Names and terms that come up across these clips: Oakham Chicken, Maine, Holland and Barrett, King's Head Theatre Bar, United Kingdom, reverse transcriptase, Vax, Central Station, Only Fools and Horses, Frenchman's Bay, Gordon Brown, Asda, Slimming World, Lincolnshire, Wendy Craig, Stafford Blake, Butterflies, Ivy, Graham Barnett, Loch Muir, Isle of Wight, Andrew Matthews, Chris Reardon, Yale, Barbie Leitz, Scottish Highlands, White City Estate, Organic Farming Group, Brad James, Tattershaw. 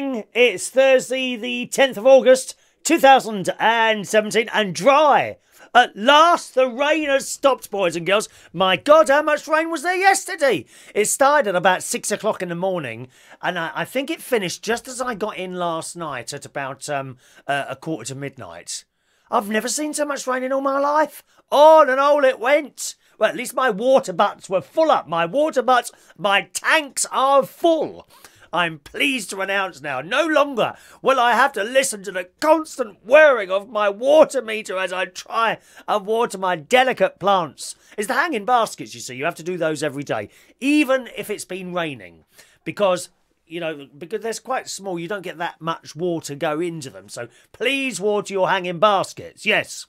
morning, it's Thursday the 10th of August 2017 and dry. At last the rain has stopped, boys and girls. My God, how much rain was there yesterday? It started at about 6 o'clock in the morning and I think it finished just as I got in last night at about a quarter to midnight. I've never seen so much rain in all my life. On and on it went. Well, at least my water butts were full up. My water butts, my tanks are full. I'm pleased to announce now, no longer will I have to listen to the constant whirring of my water meter as I try and water my delicate plants. It's the hanging baskets, you see. You have to do those every day, even if it's been raining, because, you know, because they're quite small, you don't get that much water go into them. So please water your hanging baskets, yes.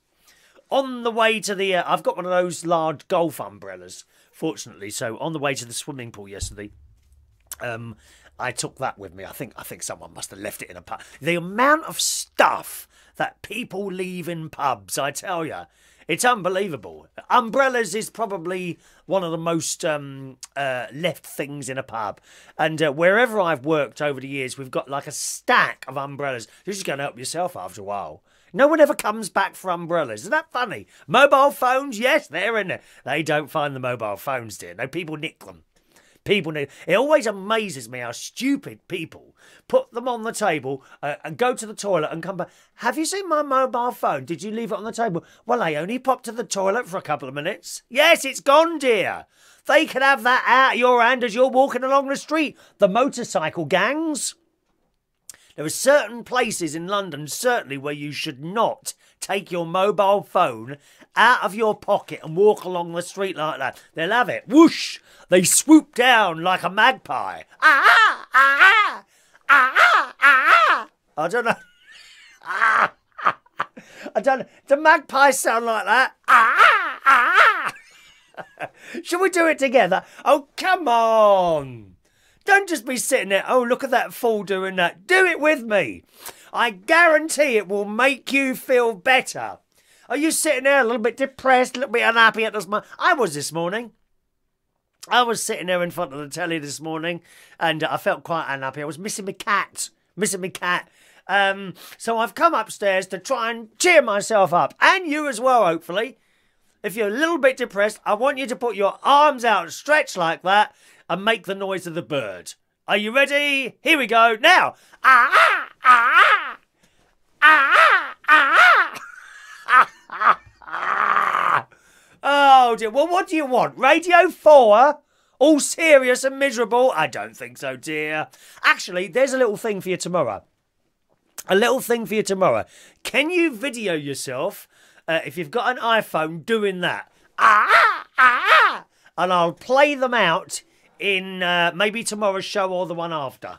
On the way to the... I've got one of those large golf umbrellas, fortunately. So on the way to the swimming pool yesterday... I took that with me. I think someone must have left it in a pub. The amount of stuff that people leave in pubs, I tell you, it's unbelievable. Umbrellas is probably one of the most left things in a pub. And wherever I've worked over the years, we've got like a stack of umbrellas. You're just going to help yourself after a while. No one ever comes back for umbrellas. Isn't that funny? Mobile phones, yes, they're in there. They don't find the mobile phones, dear. No, people nick them. People need. It always amazes me how stupid people put them on the table and go to the toilet and come back. Have you seen my mobile phone? Did you leave it on the table? Well, I only popped to the toilet for a couple of minutes. Yes, it's gone, dear. They can have that out of your hand as you're walking along the street. The motorcycle gangs. There are certain places in London, certainly, where you should not take your mobile phone out of your pocket and walk along the street like that. They'll have it. Whoosh! They swoop down like a magpie. Ah! Ah! Ah! Ah! Ah! I don't know. Ah! I don't know. Do magpies sound like that? Ah! Ah! Shall we do it together? Oh, come on! Don't just be sitting there, oh, look at that fool doing that. Do it with me. I guarantee it will make you feel better. Are you sitting there a little bit depressed, a little bit unhappy at this moment? I was this morning. I was sitting there in front of the telly this morning and I felt quite unhappy. I was missing my cat, so I've come upstairs to try and cheer myself up, and you as well, hopefully. If you're a little bit depressed, I want you to put your arms out, stretch like that, and make the noise of the bird. Are you ready? Here we go. Now. Ah, ah, ah, ah, ah, ah. Oh, dear. Well, what do you want? Radio 4? All serious and miserable? I don't think so, dear. Actually, there's a little thing for you tomorrow. A little thing for you tomorrow. Can you video yourself, if you've got an iPhone, doing that? Ah, ah, and I'll play them out in maybe tomorrow's show or the one after.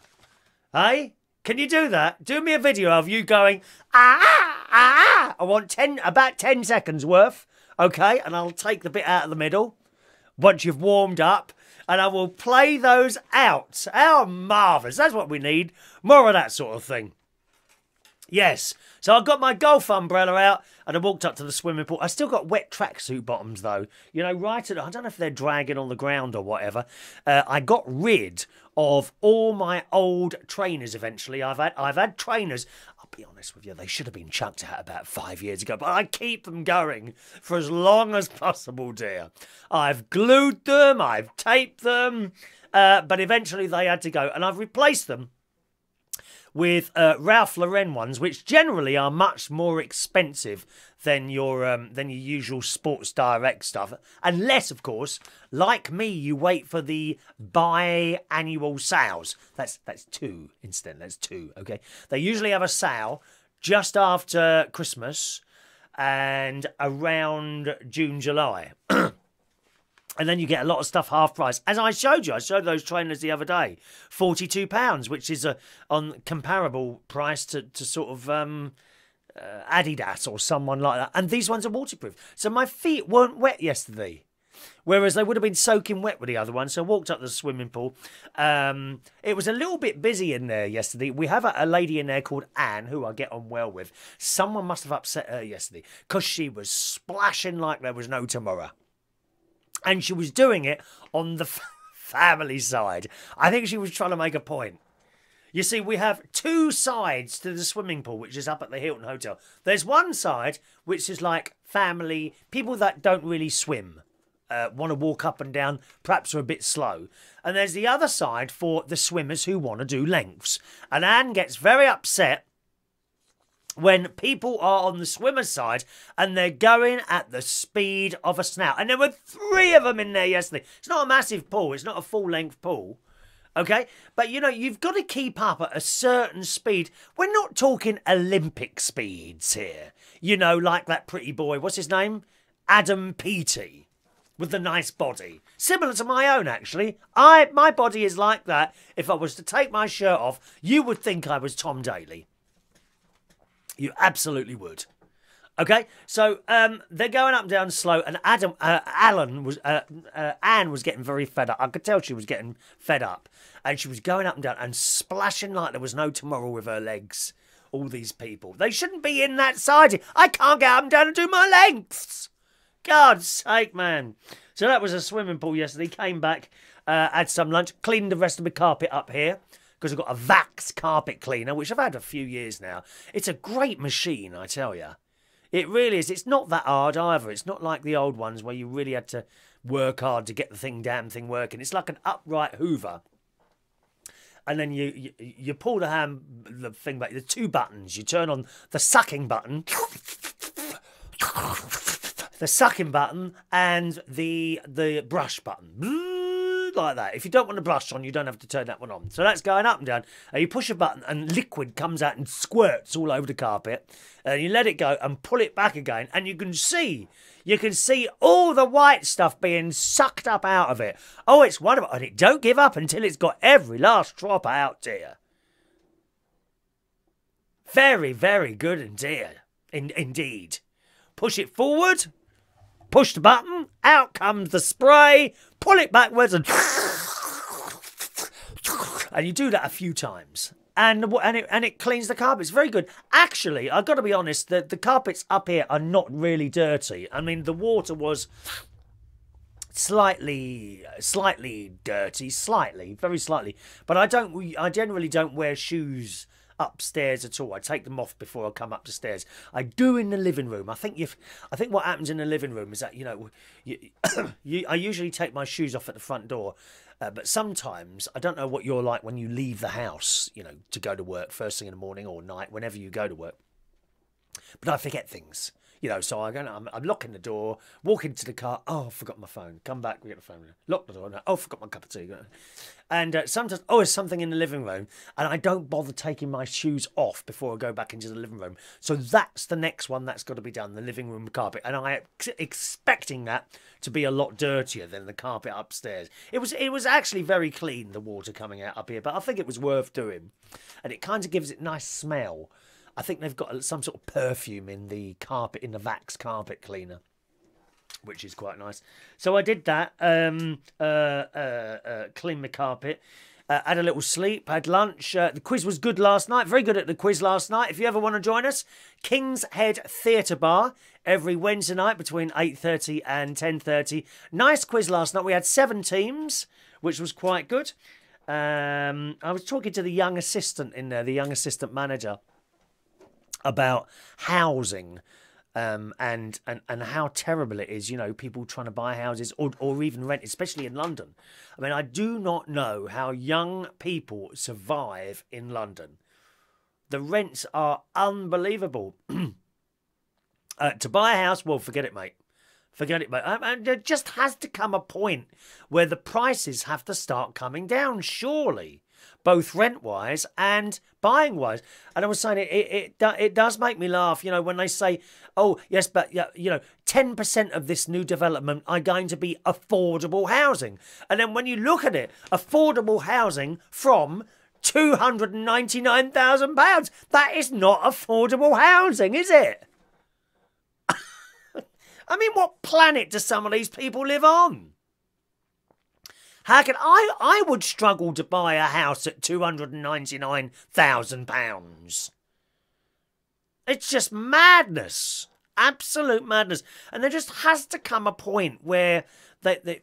Hey? Can you do that? Do me a video of you going, ah, ah. I want about 10 seconds worth, okay? And I'll take the bit out of the middle once you've warmed up, and I will play those out. How marvellous. That's what we need. More of that sort of thing. Yes. So I've got my golf umbrella out and I walked up to the swimming pool. I still got wet tracksuit bottoms though. You know, right at... I don't know if they're dragging on the ground or whatever. I got rid of all my old trainers eventually. I've had trainers... I'll be honest with you, they should have been chucked out about 5 years ago. But I keep them going for as long as possible, dear. I've glued them, I've taped them. But eventually they had to go. And I've replaced them with Ralph Lauren ones, which generally are much more expensive than your usual Sports Direct stuff. Unless, of course, like me, you wait for the biannual sales. That's two, incidentally. That's two, okay? They usually have a sale just after Christmas and around June, July. And then you get a lot of stuff half price. As I showed you, I showed those trainers the other day. £42, which is on comparable price to sort of Adidas or someone like that. And these ones are waterproof. So my feet weren't wet yesterday, whereas they would have been soaking wet with the other one. So I walked up to the swimming pool. It was a little bit busy in there yesterday. We have a lady in there called Anne, who I get on well with. Someone must have upset her yesterday because she was splashing like there was no tomorrow. And she was doing it on the family side. I think she was trying to make a point. You see, we have two sides to the swimming pool, which is up at the Hilton Hotel. There's one side, which is like family, people that don't really swim, want to walk up and down, perhaps are a bit slow. And there's the other side for the swimmers who want to do lengths. And Anne gets very upset when people are on the swimmer's side and they're going at the speed of a snout. And there were three of them in there yesterday. It's not a massive pool. It's not a full-length pool. OK, but, you know, you've got to keep up at a certain speed. We're not talking Olympic speeds here. You know, like that pretty boy. What's his name? Adam Peaty with the nice body. Similar to my own, actually. My body is like that. If I was to take my shirt off, you would think I was Tom Daly. You absolutely would. OK, so they're going up and down slow, and Anne was getting very fed up. I could tell she was getting fed up, and she was going up and down and splashing like there was no tomorrow with her legs. All these people, they shouldn't be in that side. I can't get up and down and do my lengths. God's sake, man. So that was a swimming pool yesterday. Came back, had some lunch, cleaned the rest of the carpet up here, because I've got a Vax carpet cleaner, which I've had a few years now. It's a great machine, I tell you. It really is. It's not that hard either. It's not like the old ones where you really had to work hard to get the damn thing working. It's like an upright Hoover. And then you pull the thing back. The two buttons. You turn on the sucking button. The sucking button and the brush button. Like that. If you don't want the brush on, you don't have to turn that one on. So that's going up and down. And you push a button and liquid comes out and squirts all over the carpet. And you let it go and pull it back again. And you can see all the white stuff being sucked up out of it. Oh, it's wonderful. And it don't give up until it's got every last drop out, dear. Very, very good indeed. Push it forward. Push the button, out comes the spray, pull it backwards and you do that a few times. And it cleans the carpet. It's very good. Actually, I've got to be honest, the carpets up here are not really dirty. I mean, the water was slightly dirty, very slightly. But I generally don't wear shoes upstairs at all. I take them off before I come up the stairs. I do in the living room. I think what happens in the living room is that, you know, I usually take my shoes off at the front door, but sometimes, I don't know what you're like when you leave the house, you know, to go to work first thing in the morning or night, whenever you go to work. But I forget things, you know, so I'm locking the door, walk into the car, oh, I forgot my phone, come back, we get the phone, lock the door, no, oh, I forgot my cup of tea. And sometimes, oh, there's something in the living room, and I don't bother taking my shoes off before I go back into the living room. So that's the next one that's got to be done, the living room carpet. And I'm expecting that to be a lot dirtier than the carpet upstairs. It was actually very clean, the water coming out up here, but I think it was worth doing. And it kind of gives it a nice smell. I think they've got some sort of perfume in the carpet, in the Vax carpet cleaner, which is quite nice. So I did that, cleaned the carpet, had a little sleep, had lunch. The quiz was good last night, very good at the quiz last night. If you ever want to join us, King's Head Theatre Bar, every Wednesday night between 8:30 and 10:30. Nice quiz last night. We had 7 teams, which was quite good. I was talking to the young assistant in there, the young assistant manager, about housing and how terrible it is, you know, people trying to buy houses or even rent, especially in London. I mean, I do not know how young people survive in London. The rents are unbelievable. To buy a house, well, forget it, mate. Forget it, mate. And there just has to come a point where the prices have to start coming down, surely. Both rent-wise and buying-wise. And I was saying, it does make me laugh, you know, when they say, oh, yes, but, you know, 10% of this new development are going to be affordable housing. And then when you look at it, affordable housing from £299,000. That is not affordable housing, is it? I mean, what planet do some of these people live on? How can I would struggle to buy a house at £299,000. It's just madness. Absolute madness. And there just has to come a point where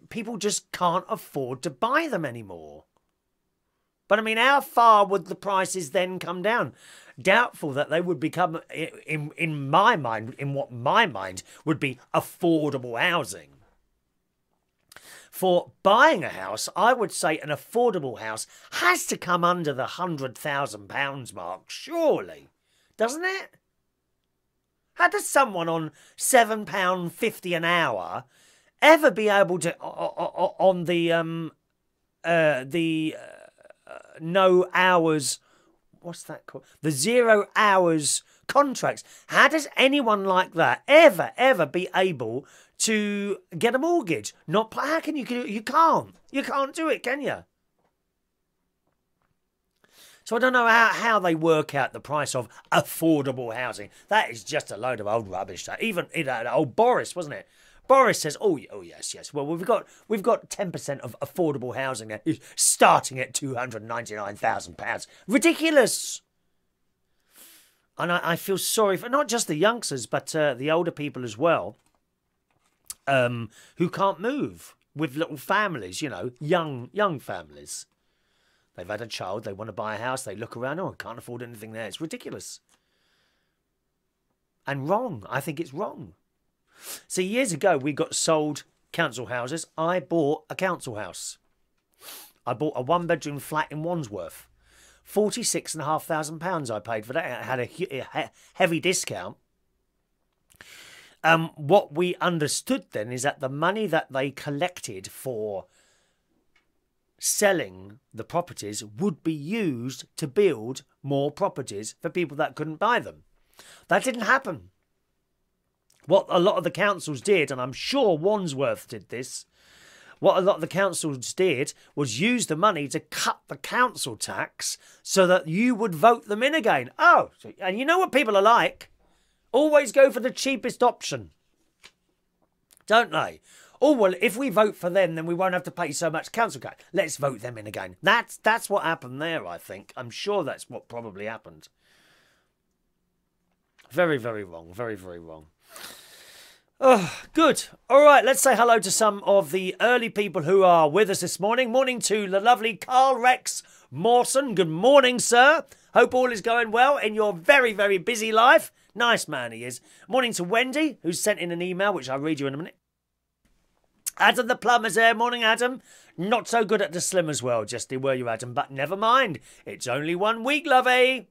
people just can't afford to buy them anymore. But I mean, how far would the prices then come down? Doubtful that they would become, in my mind, in what my mind would be affordable housing. For buying a house, I would say an affordable house has to come under the £100,000 mark, surely, doesn't it? How does someone on £7.50 an hour ever be able to, on the no hours, what's that called? The 0 hours contracts. How does anyone like that ever be able to get a mortgage? Not, how can you can't. You can't do it, can you? So I don't know how they work out the price of affordable housing. That is just a load of old rubbish. That even old Boris, wasn't it? Boris says, "Oh yes, yes. Well, we've got 10% of affordable housing now, starting at £299,000. Ridiculous." And I feel sorry for not just the youngsters, but the older people as well, who can't move with little families. You know, young families. They've had a child, they want to buy a house, they look around, oh, I can't afford anything there. It's ridiculous. And wrong. I think it's wrong. See, years ago, we got sold council houses. I bought a council house. I bought a one-bedroom flat in Wandsworth. £46,500 I paid for that. It had a heavy discount. What we understood then is that the money that they collected for selling the properties would be used to build more properties for people that couldn't buy them. That didn't happen. What a lot of the councils did, and I'm sure Wandsworth did this, what a lot of the councils did was use the money to cut the council tax so that you would vote them in again. Oh, and you know what people are like? Always go for the cheapest option, don't they? Oh, well, if we vote for them, then we won't have to pay so much council tax. Let's vote them in again. That's what happened there, I think. I'm sure that's what probably happened. Very, very wrong. Very, very wrong. Oh, good. All right, let's say hello to some of the early people who are with us this morning. Morning to the lovely Carl Rex Mawson. Good morning, sir. Hope all is going well in your very, very busy life. Nice man he is. Morning to Wendy, who sent in an email, which I'll read you in a minute. Adam the plumber's there. Morning, Adam. Not so good at the Slimmers World, Justy, were you, Adam? But never mind. It's only 1 week, lovey.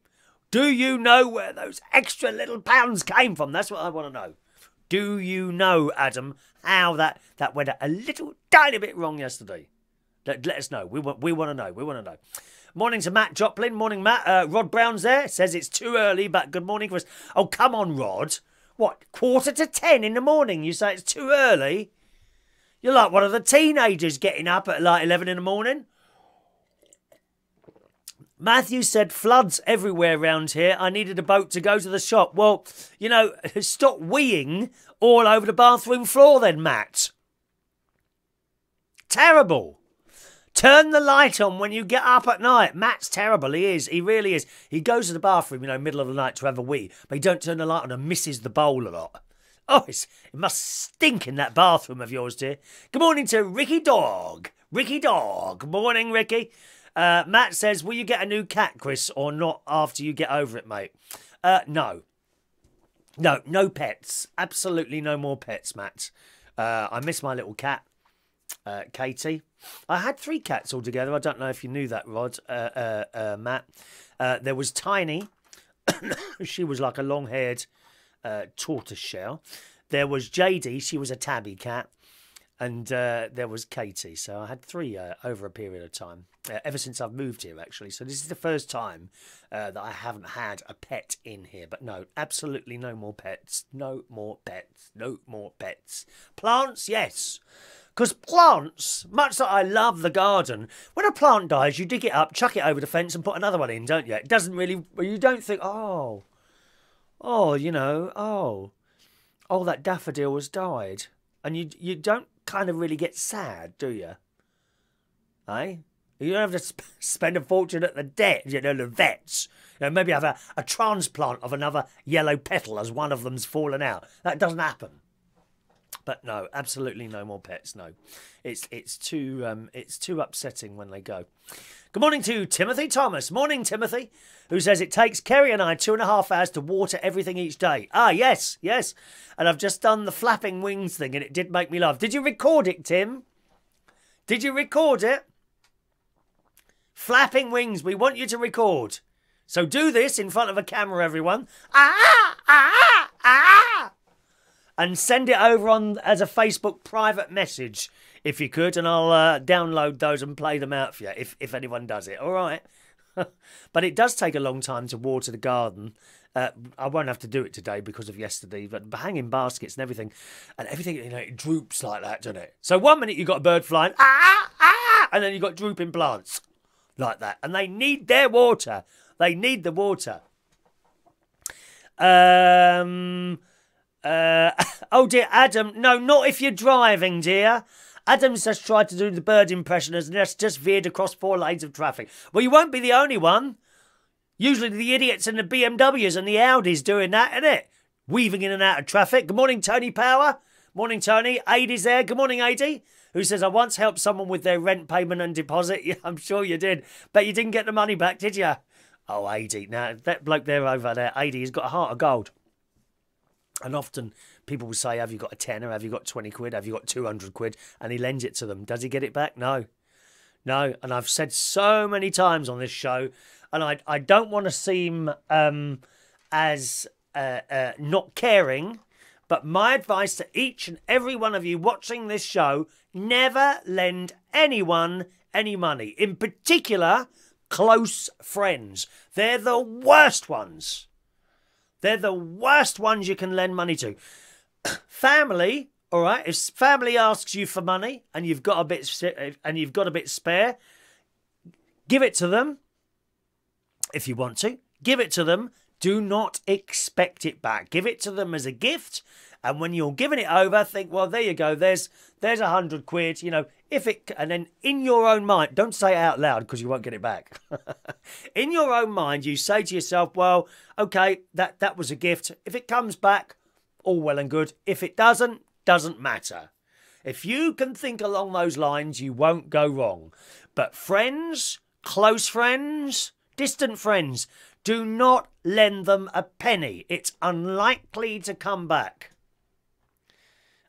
Do you know where those extra little pounds came from? That's what I want to know. Do you know, Adam, how that went a little tiny bit wrong yesterday? Let us know. We want to know. We want to know. Morning to Matt Joplin. Morning, Matt. Rod Brown's there. Says it's too early, but good morning for us. Oh, come on, Rod. What, 10:15 in the morning? You say it's too early? You're like one of the teenagers getting up at like 11 in the morning. Matthew said, floods everywhere round here. I needed a boat to go to the shop. Well, you know, stop weeing all over the bathroom floor then, Matt. Terrible. Turn the light on when you get up at night. Matt's terrible. He is. He really is. He goes to the bathroom, you know, middle of the night to have a wee. But he don't turn the light on and misses the bowl a lot. Oh, it must stink in that bathroom of yours, dear. Good morning to Ricky Dog. Ricky Dog. Morning, Ricky. Matt says, will you get a new cat, Chris, or not after you get over it, mate? No. No pets. Absolutely no more pets, Matt. I miss my little cat, Katie. I had 3 cats altogether. I don't know if you knew that, Rod, Matt. There was Tiny. She was like a long-haired... tortoise shell. There was JD, she was a tabby cat, and there was Katie. So I had 3 over a period of time, ever since I've moved here, actually. So this is the first time that I haven't had a pet in here. But no, absolutely no more pets. No more pets. No more pets. Plants, yes. Because plants, much that I love the garden, when a plant dies, you dig it up, chuck it over the fence and put another one in, don't you? It doesn't really, you don't think, oh... oh, you know, oh, that daffodil has died. And you don't kind of really get sad, do you? Eh? You don't have to spend a fortune at the you know, the vets. You know, maybe have a transplant of another yellow petal as one of them's fallen out. That doesn't happen. But no, absolutely no more pets. No, it's too upsetting when they go. Good morning to Timothy Thomas. Morning, Timothy, who says it takes Kerry and I 2.5 hours to water everything each day. Ah, yes, yes. And I've just done the flapping wings thing, and it did make me laugh. Did you record it, Tim? Did you record it? Flapping wings. We want you to record. So do this in front of a camera, everyone. Ah, ah, ah. And send it over on as a Facebook private message, if you could, and I'll download those and play them out for you, if anyone does it. All right. But it does take a long time to water the garden. I won't have to do it today because of yesterday, but hanging baskets and everything, you know, it droops like that, doesn't it? So 1 minute you've got a bird flying, ah, ah, and then you've got drooping plants like that. And they need their water. They need the water. Oh dear, Adam. No, not if you're driving, dear. Adam's just tried to do the bird impression and just veered across 4 lanes of traffic. Well, you won't be the only one. Usually the idiots and the BMWs and the Audis doing that, isn't it? Weaving in and out of traffic. Good morning, Tony Power. Morning, Tony. Adie's there. Good morning, Adie, who says, I once helped someone with their rent payment and deposit. Yeah, I'm sure you did. Bet you didn't get the money back, did you? Oh, Adie. Now, that bloke there over there, Adie, he's got a heart of gold. And often people will say, have you got a tenner? Have you got 20 quid? Have you got 200 quid? And he lends it to them. Does he get it back? No. No. And I've said so many times on this show, and I don't want to seem as not caring, but my advice to each and every one of you watching this show, never lend anyone any money. In particular, close friends. They're the worst ones. They're the worst ones you can lend money to. Family, all right. If family asks you for money and you've got a bit spare, give it to them. If you want to, give it to them. Do not expect it back. Give it to them as a gift. And when you're giving it over, think, well, there you go. There's 100 quid. You know, if it, and then in your own mind, don't say it out loud because you won't get it back. In your own mind, you say to yourself, well, okay, that was a gift. If it comes back, all well and good. If it doesn't matter. If you can think along those lines, you won't go wrong. But friends, close friends, distant friends, do not lend them a penny. It's unlikely to come back.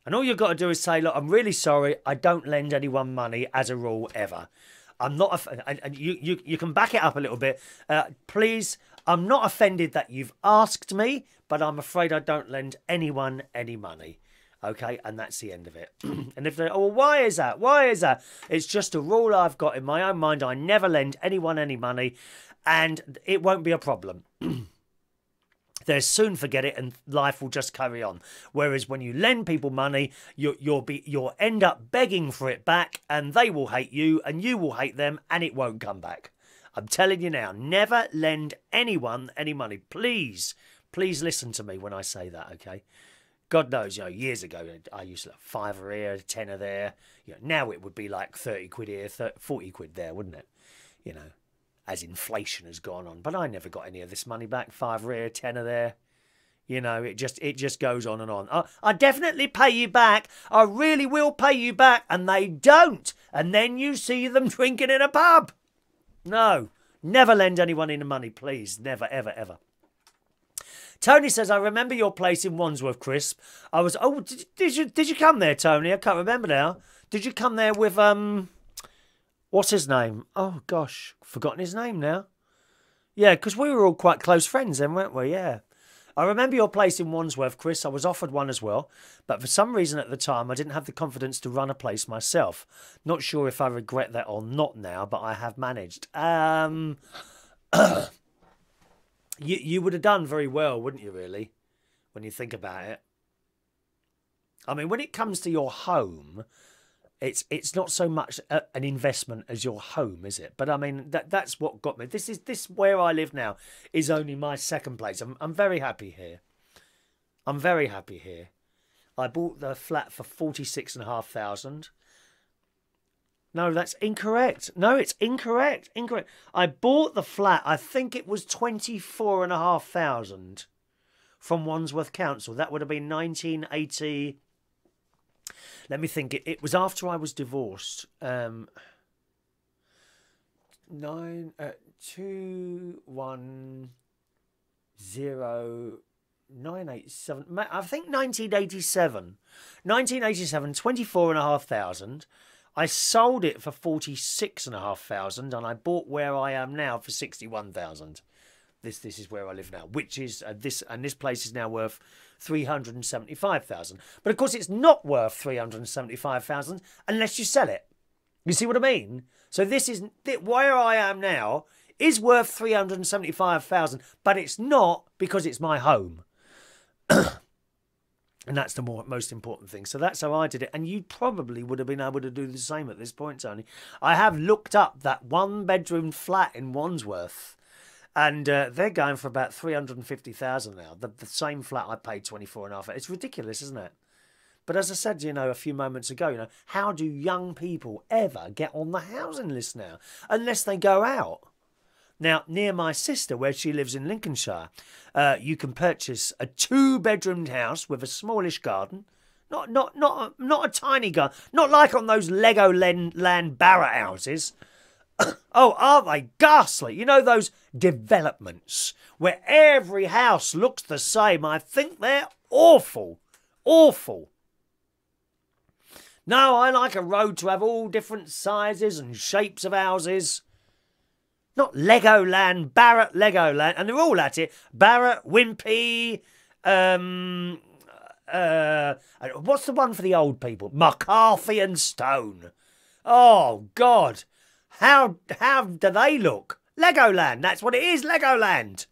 And all you've got to do is say, look, I'm really sorry. I don't lend anyone money as a rule ever. I'm not, and you can back it up a little bit. Please, I'm not offended that you've asked me, but I'm afraid I don't lend anyone any money. Okay, and that's the end of it. And if they, oh, why is that? Why is that? It's just a rule I've got in my own mind. I never lend anyone any money, and it won't be a problem. They'll soon forget it and life will just carry on. Whereas when you lend people money, you'll end up begging for it back, and they will hate you and you will hate them, and it won't come back. I'm telling you now, never lend anyone any money. Please, please listen to me when I say that, okay? God knows, you know, years ago, I used to like £5 here, a tenner there. You know, now it would be like 30 quid here, 40 quid there, wouldn't it? You know, as inflation has gone on. But I never got any of this money back. £5 here, tenner there. You know, it just goes on and on. I definitely pay you back. I really will pay you back. And they don't. And then you see them drinking in a pub. No. Never lend anyone any money, please. Never, ever, ever. Tony says, I remember your place in Wandsworth, Chris. I was, oh, did you come there, Tony? I can't remember now. Did you come there with, what's his name? Oh, gosh, forgotten his name now. Yeah, because we were all quite close friends then, weren't we? Yeah. I remember your place in Wandsworth, Chris. I was offered one as well, but for some reason at the time, I didn't have the confidence to run a place myself. Not sure if I regret that or not now, but I have managed. You would have done very well, wouldn't you, really, when you think about it? I mean, when it comes to your home, it's not so much an investment as your home, is it? But, I mean, that's what got me. This where I live now is only my second place. I'm very happy here. I'm very happy here. I bought the flat for £46,500. No, that's incorrect. No, it's incorrect. Incorrect. I bought the flat. I think it was £24,500 from Wandsworth Council. That would have been 1980. Let me think. It was after I was divorced. 987. I think 1987. 24,500. I sold it for 46,500, and I bought where I am now for 61,000. This is where I live now, which is this place is now worth 375,000. But of course, it's not worth 375,000 unless you sell it. You see what I mean? So this is where I am now is worth 375,000, but it's not because it's my home. And that's the most important thing. So that's how I did it. And you probably would have been able to do the same at this point, Tony. I have looked up that one-bedroom flat in Wandsworth, and they're going for about 350,000 now. The same flat I paid 24,500. It's ridiculous, isn't it? But as I said, you know, a few moments ago, you know, how do young people ever get on the housing list now? Unless they go out. Now, near my sister, where she lives in Lincolnshire, you can purchase a two-bedroomed house with a smallish garden. Not a tiny garden. Not like on those Legoland Barratt houses. Oh, aren't they ghastly? You know, those developments where every house looks the same. I think they're awful. Awful. No, I like a road to have all different sizes and shapes of houses. Not Legoland, Barratt, Legoland. And they're all at it. Barratt, Wimpy, what's the one for the old people? McCarthy and Stone. Oh, God. How do they look? Legoland. That's what it is, Legoland.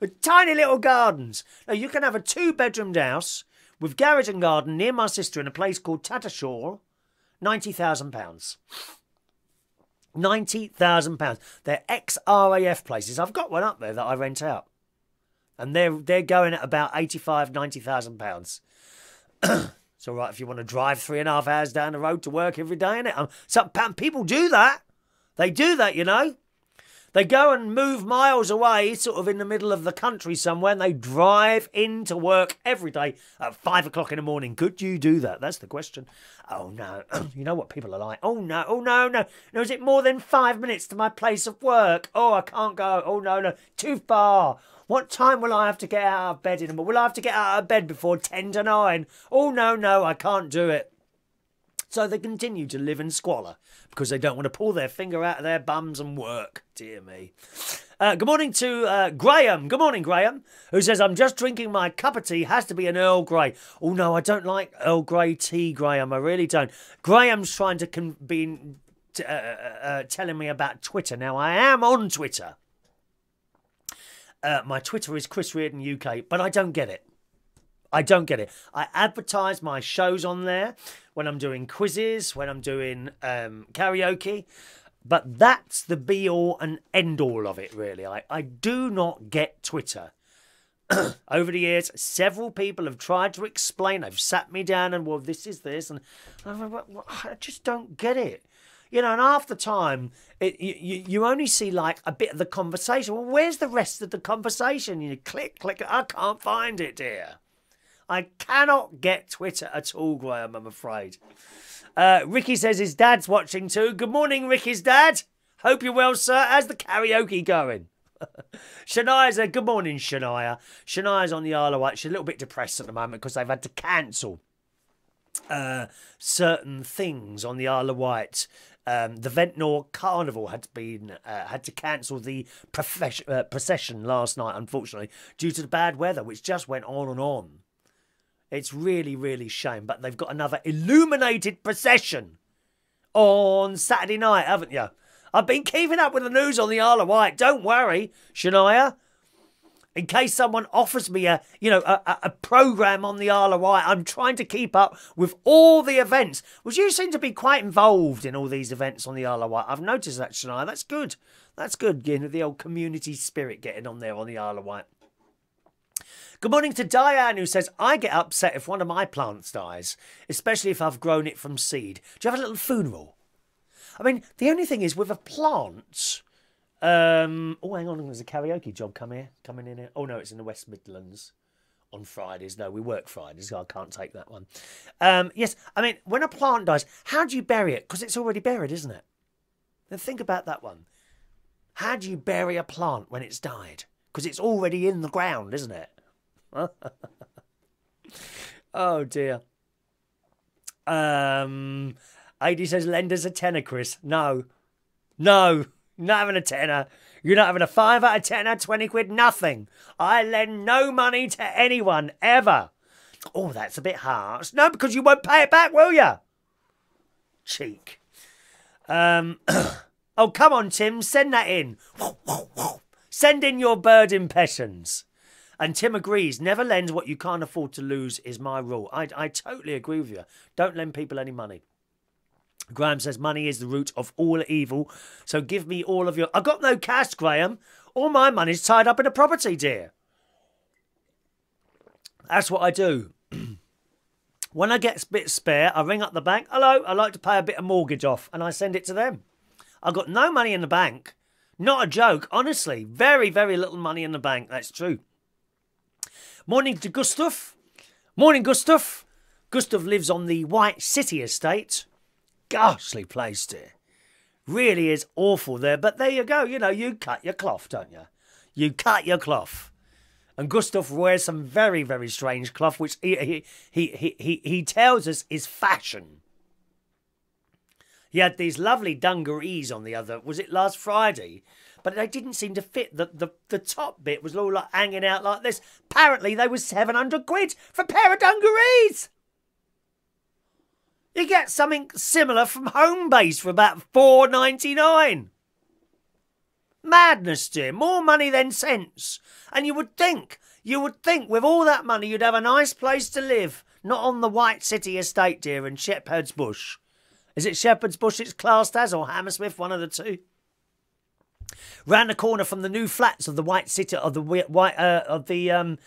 With tiny little gardens. Now, you can have a two-bedroomed house with garage and garden near my sister in a place called Tattershaw. £90,000. £90,000. They're ex-RAF places. I've got one up there that I rent out. And they're going at about £85,000, £90,000. It's all right if you want to drive 3.5 hours down the road to work every day, innit? Some people do that. They do that, you know. They go and move miles away, sort of in the middle of the country somewhere, and they drive into work every day at 5 o'clock in the morning. Could you do that? That's the question. Oh, no. You know what people are like. Oh, no. Oh, no, no. No, is it more than 5 minutes to my place of work? Oh, I can't go. Oh, no, no. Too far. What time will I have to get out of bed in the morning? Will I have to get out of bed before 8:50? Oh, no, no. I can't do it. So they continue to live in squalor because they don't want to pull their finger out of their bums and work. Dear me. Good morning to Graham. Good morning, Graham, who says, I'm just drinking my cup of tea. Has to be an Earl Grey. Oh, no, I don't like Earl Grey tea, Graham. I really don't. Graham's trying to telling me about Twitter. Now, I am on Twitter. My Twitter is Chris Reardon UK, but I don't get it. I don't get it. I advertise my shows on there when I'm doing quizzes, when I'm doing karaoke. But that's the be-all and end-all of it, really. I do not get Twitter. Over the years, several people have tried to explain. They've sat me down and, well, this is this. And I just don't get it. You know, and half the time, you only see, like, a bit of the conversation. Well, where's the rest of the conversation? You click, click. I can't find it, dear. I cannot get Twitter at all, Graham, I'm afraid. Ricky says his dad's watching too. Good morning, Ricky's dad. Hope you're well, sir. How's the karaoke going? Shania's there. Good morning, Shania. Shania's on the Isle of Wight. She's a little bit depressed at the moment because they've had to cancel certain things on the Isle of Wight. The Ventnor Carnival had to cancel the procession last night, unfortunately, due to the bad weather, which just went on and on. It's really, really shame. But they've got another illuminated procession on Saturday night, haven't you? I've been keeping up with the news on the Isle of Wight. Don't worry, Shania. In case someone offers me a, you know, a programme on the Isle of Wight, I'm trying to keep up with all the events. Which you seem to be quite involved in all these events on the Isle of Wight. I've noticed that, Shania. That's good. That's good. You know, the old community spirit getting on there on the Isle of Wight. Good morning to Diane, who says, I get upset if one of my plants dies, especially if I've grown it from seed. Do you have a little funeral? I mean, the only thing is with a plant... oh, hang on, there's a karaoke job coming in here. Oh, no, it's in the West Midlands. on Fridays. No, we work Fridays, so I can't take that one. Yes, I mean, when a plant dies, how do you bury it? Because it's already buried, isn't it? Now think about that one. How do you bury a plant when it's died? Because it's already in the ground, isn't it? Oh, dear. Adi says, lend us a tenner, Chris. No. No. Not having a tenner. You're not having a fiver, a tenner, 20 quid, nothing. I lend no money to anyone, ever. Oh, that's a bit harsh. No, because you won't pay it back, will you? Cheek. Oh, come on, Tim. Send that in. Send in your bird impressions. And Tim agrees, never lend what you can't afford to lose is my rule. I totally agree with you. Don't lend people any money. Graham says, money is the root of all evil, so give me all of your... I've got no cash, Graham. All my money's tied up in a property, dear. That's what I do. When I get a bit spare, I ring up the bank. Hello, I'd like to pay a bit of mortgage off, and I send it to them. I've got no money in the bank. Not a joke, honestly. Very, very little money in the bank. That's true. Morning to Gustav. Morning, Gustav. Gustav lives on the White City Estate. Ghastly place, dear. Really is awful there, but there you go. You know, you cut your cloth, don't you? You cut your cloth. And Gustav wears some very, very strange cloth, which he tells us is fashion. He had these lovely dungarees on the other, was it last Friday? But they didn't seem to fit. The top bit was all like hanging out like this. Apparently they were 700 quid for a pair of dungarees. You get something similar from Homebase for about £4.99. Madness, dear. More money than sense. And you would think with all that money you'd have a nice place to live. Not on the White City Estate, dear, in Shepherd's Bush. Is it Shepherd's Bush it's classed as, or Hammersmith, one of the two? Round the corner from the new flats of the White City, of the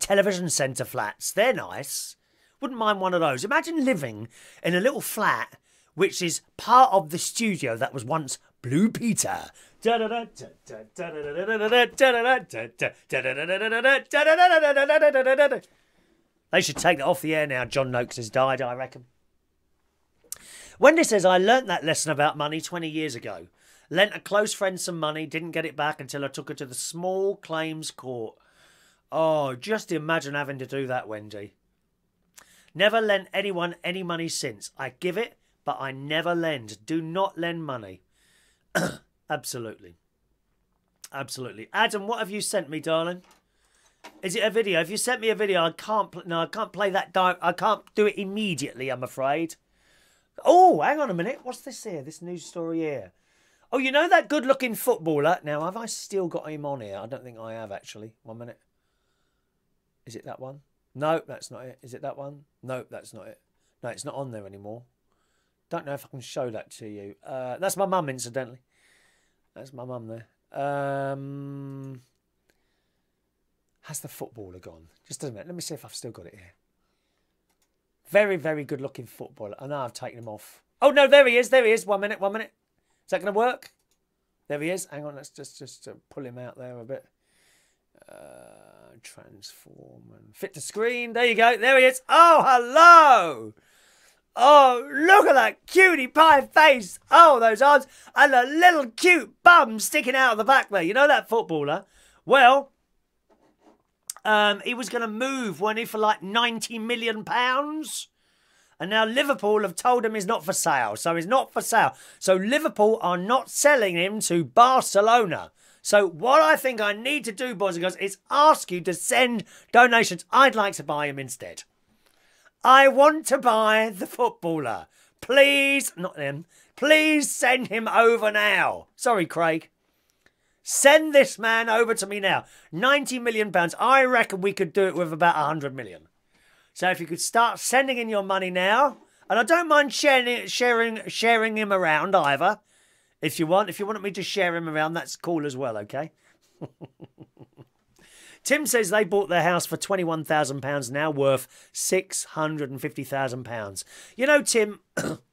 television centre flats. They're nice. Wouldn't mind one of those. Imagine living in a little flat which is part of the studio that was once Blue Peter. They should take that off the air now. John Noakes has died, I reckon. Wendy says, I learnt that lesson about money 20 years ago. Lent a close friend some money, didn't get it back until I took her to the small claims court. Oh, just imagine having to do that, Wendy. Never lent anyone any money since. I give it, but I never lend. Do not lend money. Absolutely. Absolutely. Adam, what have you sent me, darling? Is it a video? If you sent me a video, I can't play that. I can't do it immediately, I'm afraid. Oh, hang on a minute. What's this here? This news story here. Oh, you know that good-looking footballer? Now, have I still got him on here? I don't think I have, actually. 1 minute. Is it that one? No, that's not it. Is it that one? No, that's not it. No, it's not on there anymore. Don't know if I can show that to you. That's my mum, incidentally. That's my mum there. Has the footballer gone? Just a minute. Let me see if I've still got it here. Very, very good-looking footballer. I know I've taken him off. Oh, no, there he is. There he is. 1 minute, 1 minute. Is that going to work? There he is. Hang on. Let's just pull him out there a bit. Transform and fit to screen. There you go. There he is. Oh, hello. Oh, look at that cutie pie face. Oh, those arms and a little cute bum sticking out of the back there. You know that footballer? Well, he was going to move, weren't he, for like £90 million. And now Liverpool have told him he's not for sale. So he's not for sale. So Liverpool are not selling him to Barcelona. So what I think I need to do, boys and girls, is ask you to send donations. I'd like to buy him instead. I want to buy the footballer. Please, not him, please send him over now. Sorry, Craig. Send this man over to me now. £90 million. I reckon we could do it with about 100 million. So if you could start sending in your money now, and I don't mind sharing him around either. If you want me to share him around, that's cool as well, okay? Tim says they bought their house for £21,000, now worth £650,000. You know, Tim,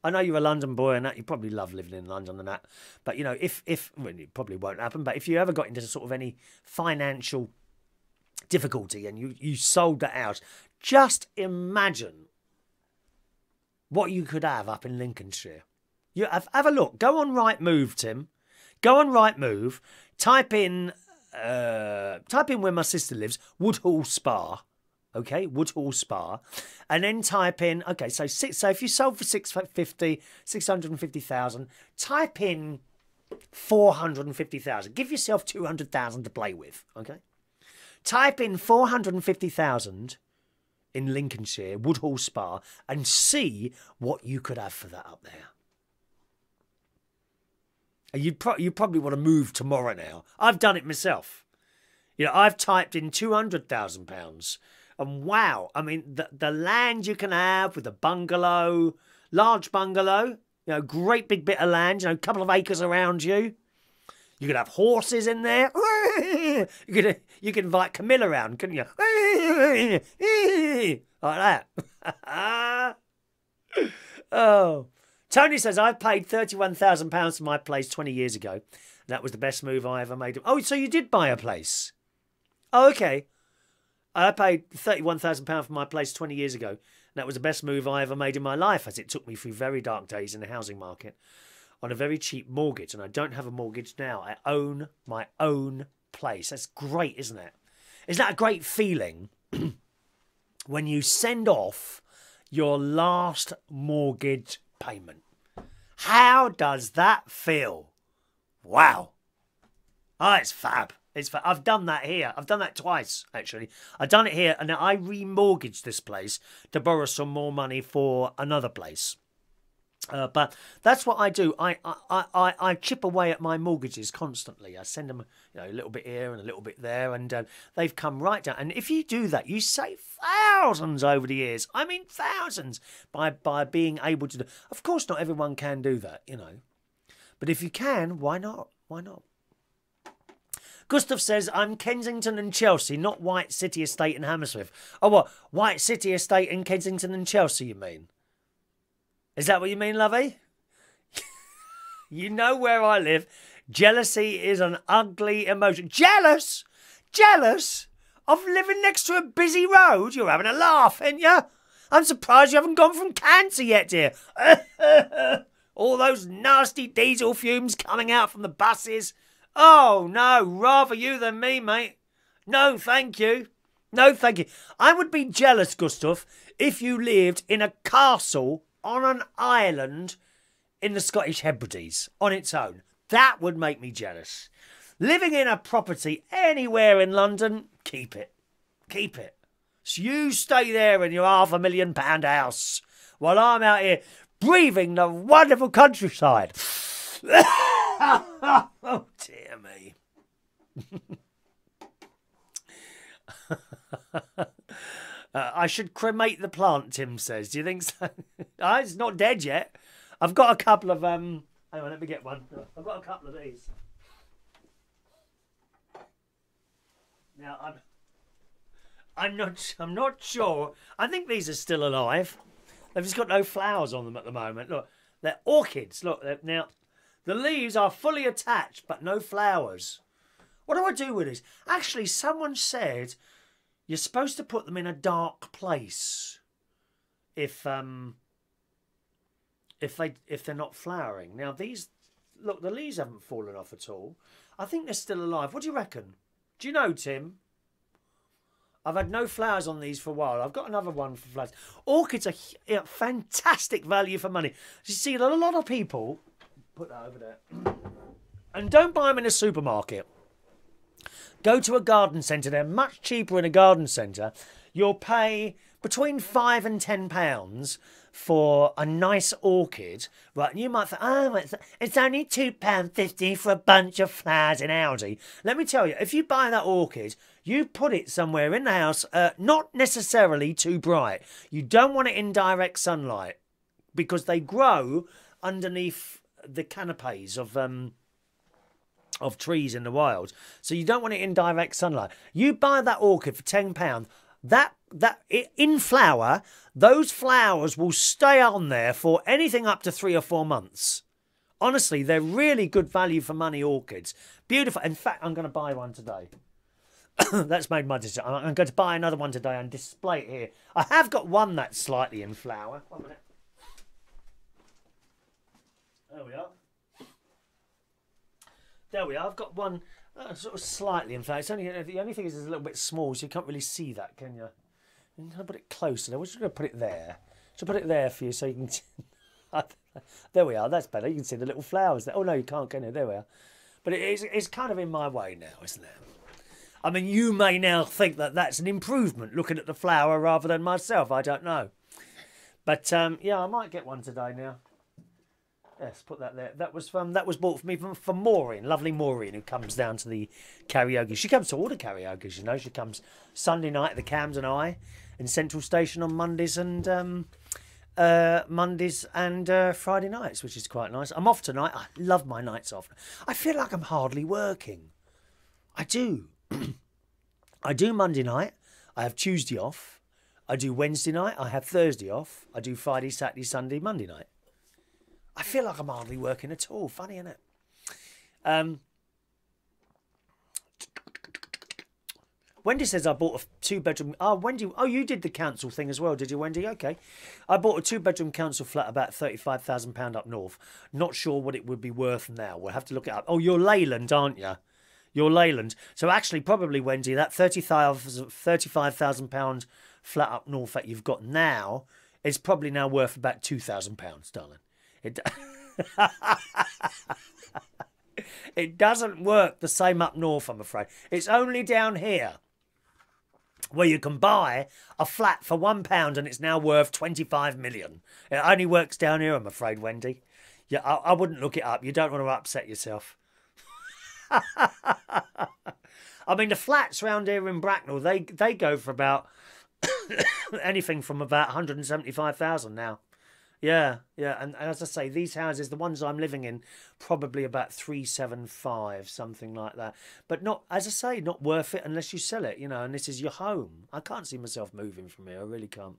I know you're a London boy and that. You probably love living in London and that. But, you know, well, it probably won't happen, but if you ever got into sort of any financial difficulty and you sold that out. Just imagine what you could have up in Lincolnshire. You have a look. Go on Right Move, Tim. Go on Right Move. Type in where my sister lives, Woodhall Spa. Okay, Woodhall Spa, and then type in, okay, so if you sold for 650,000, type in 450,000. Give yourself 200,000 to play with, okay? Type in 450,000 in Lincolnshire, Woodhall Spa, and see what you could have for that up there. And you probably want to move tomorrow now. I've done it myself. You know, I've typed in £200,000. And wow, I mean, the land you can have with a bungalow, large bungalow, you know, great big bit of land, you know, a couple of acres around you. You could have horses in there. You could invite Camilla around, couldn't you? Like that. Oh. Tony says, I paid £31,000 for my place 20 years ago. That was the best move I ever made. Oh, so you did buy a place. Oh, okay. I paid £31,000 for my place 20 years ago. And that was the best move I ever made in my life, as it took me through very dark days in the housing market on a very cheap mortgage. And I don't have a mortgage now. I own my own place. That's great, isn't it? Isn't that a great feeling when you send off your last mortgage payment? How does that feel? Wow. Oh, it's fab. I've done that here. I've done that twice, actually. I've done it here, and I remortgaged this place to borrow some more money for another place. But that's what I do. I chip away at my mortgages constantly. I send them, you know, a little bit here and a little bit there, and they've come right down. And if you do that, you save thousands over the years. I mean, thousands by being able to do. Of course, not everyone can do that, you know. But if you can, why not? Why not? Gustav says, I'm Kensington and Chelsea, not White City Estate and Hammersmith. Oh, what? White City Estate and Kensington and Chelsea, you mean? Is that what you mean, lovey? You know where I live. Jealousy is an ugly emotion. Jealous? Jealous? Of living next to a busy road? You're having a laugh, ain't you? I'm surprised you haven't gone from cancer yet, dear. All those nasty diesel fumes coming out from the buses. Oh, no, rather you than me, mate. No, thank you. No, thank you. I would be jealous, Gustav, if you lived in a castle on an island in the Scottish Hebrides on its own. That would make me jealous. Living in a property anywhere in London, keep it. Keep it. So you stay there in your £500,000 house while I'm out here breathing the wonderful countryside. Oh, dear me. I should cremate the plant, Tim says. Do you think so? It's not dead yet. I've got a couple of... hang on, let me get one. I've got a couple of these. Now, I'm not sure. I think these are still alive. They've just got no flowers on them at the moment. Look, they're orchids. Look, now... The leaves are fully attached, but no flowers. What do I do with these? Actually, someone said you're supposed to put them in a dark place if they're not flowering. Now these, look, the leaves haven't fallen off at all. I think they're still alive. What do you reckon? Do you know, Tim? I've had no flowers on these for a while. I've got another one for flowers. Orchids are, you know, fantastic value for money. You see, a lot of people. Put that over there. And don't buy them in a supermarket. Go to a garden centre. They're much cheaper in a garden centre. You'll pay between £5 and £10 for a nice orchid. Right, and you might think, oh, it's only £2.50 for a bunch of flowers in Aldi. Let me tell you, if you buy that orchid, you put it somewhere in the house, not necessarily too bright. You don't want it in direct sunlight because they grow underneath the canapes of trees in the wild, so you don't want it in direct sunlight. You buy that orchid for £10. That in flower, those flowers will stay on there for anything up to 3 or 4 months. Honestly, they're really good value for money orchids. Beautiful. In fact, I'm going to buy one today. That's made my decision. I'm going to buy another one today and display it here. I have got one that's slightly in flower. 1 minute. There we are. There we are. I've got one sort of slightly in flower. It's only, the only thing is it's a little bit small, so you can't really see that, can you? I'm going to put it closer. Now, we're just going to put it there. Should I put it there for you so you can... There we are. That's better. You can see the little flowers there. Oh, no, you can't, can you? There we are. But it's kind of in my way now, isn't it? I mean, you may now think that that's an improvement, looking at the flower rather than myself. I don't know. But, yeah, I might get one today now. Yes, put that there. That was bought for me from Maureen, lovely Maureen, who comes down to the karaoke. She comes to all the karaokes, you know. She comes Sunday night at the Cams and I in Central Station on Mondays and Friday nights, which is quite nice. I'm off tonight. I love my nights off. I feel like I'm hardly working. I do. I do Monday night. I have Tuesday off. I do Wednesday night. I have Thursday off. I do Friday, Saturday, Sunday, Monday night. I feel like I'm hardly working at all. Funny, isn't it? Wendy says I bought a two-bedroom... Oh, Wendy... Oh, you did the council thing as well, did you, Wendy? Okay. I bought a two-bedroom council flat about £35,000 up north. Not sure what it would be worth now. We'll have to look it up. Oh, you're Leyland, aren't you? You're Leyland. So actually, probably, Wendy, that £35,000 flat up north that you've got now is probably now worth about £2,000, darling. It doesn't work the same up north, I'm afraid. It's only down here where you can buy a flat for £1 and it's now worth £25 million. It only works down here, I'm afraid, Wendy. Yeah, I wouldn't look it up. You don't want to upset yourself. I mean, the flats round here in Bracknell, they go for about anything from about 175,000 now. Yeah, yeah, and as I say, these houses, the ones I'm living in, probably about 375, something like that. But not, as I say, not worth it unless you sell it, you know. And this is your home. I can't see myself moving from here. I really can't.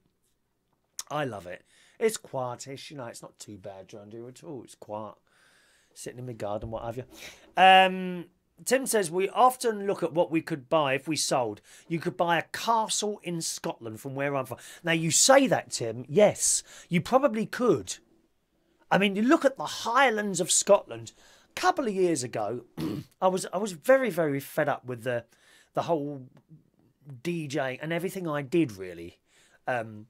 I love it. It's quietish, you know. It's not too bad around here at all. It's quiet, sitting in my garden, what have you. Tim says, we often look at what we could buy if we sold. You could buy a castle in Scotland from where I'm from. Now, you say that, Tim. Yes, you probably could. I mean, you look at the Highlands of Scotland. A couple of years ago, I was very, very fed up with the whole DJing and everything I did, really. No,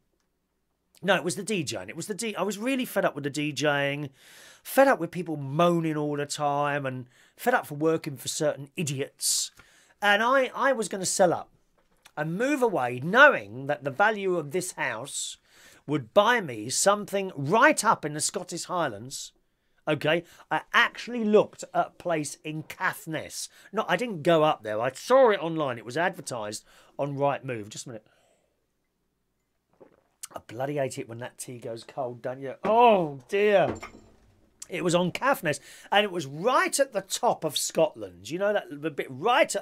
it was the DJing. It was the I was really fed up with the DJing, fed up with people moaning all the time, and fed up for working for certain idiots. And I was going to sell up and move away, knowing that the value of this house would buy me something right up in the Scottish Highlands. Okay, I actually looked at a place in Caithness. No, I didn't go up there. I saw it online. It was advertised on Right Move. Just a minute. I bloody hate it when that tea goes cold, don't you? Oh, dear. It was on Caithness, and it was right at the top of Scotland. You know, that bit right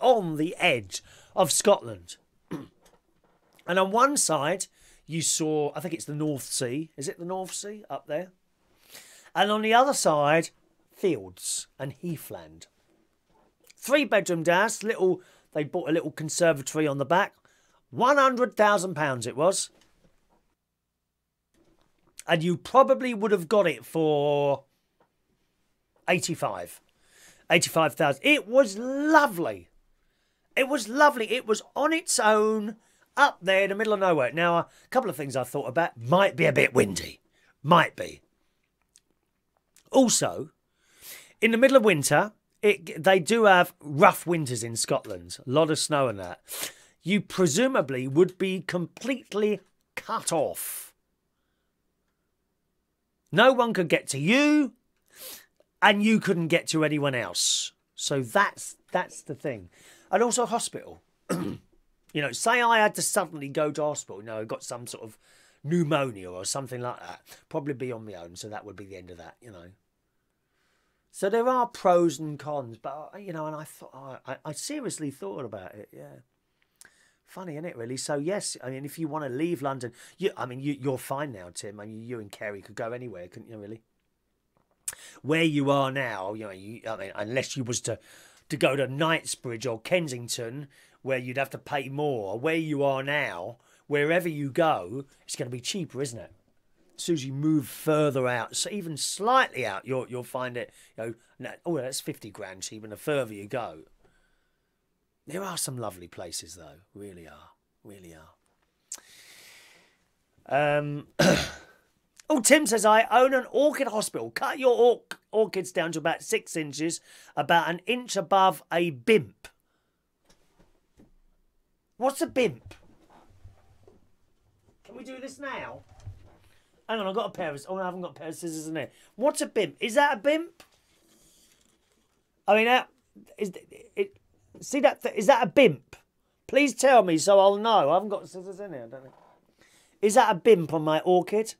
on the edge of Scotland. And on one side, you saw, I think it's the North Sea. Is it the North Sea up there? And on the other side, fields and heathland. 3-bedroom house, little, they bought a little conservatory on the back. £100,000 it was. And you probably would have got it for 85,000. It was lovely. It was lovely. It was on its own up there in the middle of nowhere. Now, a couple of things I thought about. Might be a bit windy. Might be. Also, in the middle of winter, they do have rough winters in Scotland. A lot of snow and that. You presumably would be completely cut off. No one could get to you, and you couldn't get to anyone else. So that's the thing. And also hospital. You know, say I had to suddenly go to hospital. You know, I got some sort of pneumonia or something like that. Probably be on my own, so that would be the end of that, you know. So there are pros and cons, but, you know, and I thought, I seriously thought about it, yeah. Funny, isn't it, really? So, yes, I mean, if you want to leave London... you're fine now, Tim. I mean, you and Kerry could go anywhere, couldn't you, really? Where you are now, you know, unless you was to to go to Knightsbridge or Kensington, where you'd have to pay more. Where you are now, wherever you go, it's going to be cheaper, isn't it? As soon as you move further out, so even slightly out, you'll find it, you know, oh, that's 50 grand cheaper the further you go. There are some lovely places, though. Really are. Really are. Oh, Tim says, I own an orchid hospital. Cut your orchids down to about 6 inches, about an inch above a bimp. What's a bimp? Can we do this now? Hang on, I've got a pair of... Oh, I haven't got a pair of scissors in there. What's a bimp? Is that a bimp? I mean, that... Is it... See that? Is that a bimp? Please tell me so I'll know. I haven't got scissors in here, I don't think. Is that a bimp on my orchid?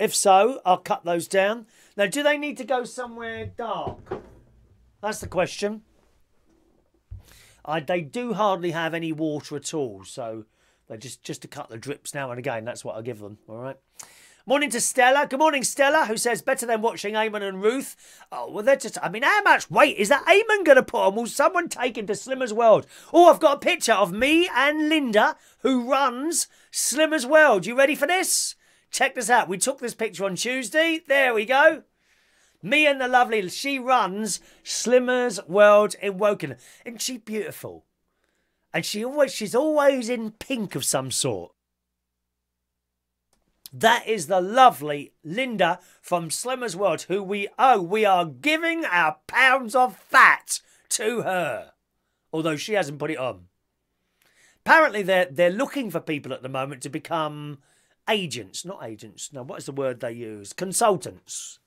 If so, I'll cut those down. Now, do they need to go somewhere dark? That's the question. They do hardly have any water at all, so they're just to cut the drips now and again. That's what I give them, all right? Morning to Stella. Good morning, Stella, who says, better than watching Eamon and Ruth. Oh, well, they're just... I mean, how much weight is that Eamon going to put on? Will someone take him to Slimmers World? Oh, I've got a picture of me and Linda, who runs Slimmers World. You ready for this? Check this out. We took this picture on Tuesday. There we go. Me and the lovely... She runs Slimmers World in Wokingham. Isn't she beautiful? And she's always in pink of some sort. That is the lovely Linda from Slimmers World, who we owe. We are giving our pounds of fat to her, although she hasn't put it on. Apparently, they're looking for people at the moment to become agents. Not agents. No, what is the word they use? Consultants.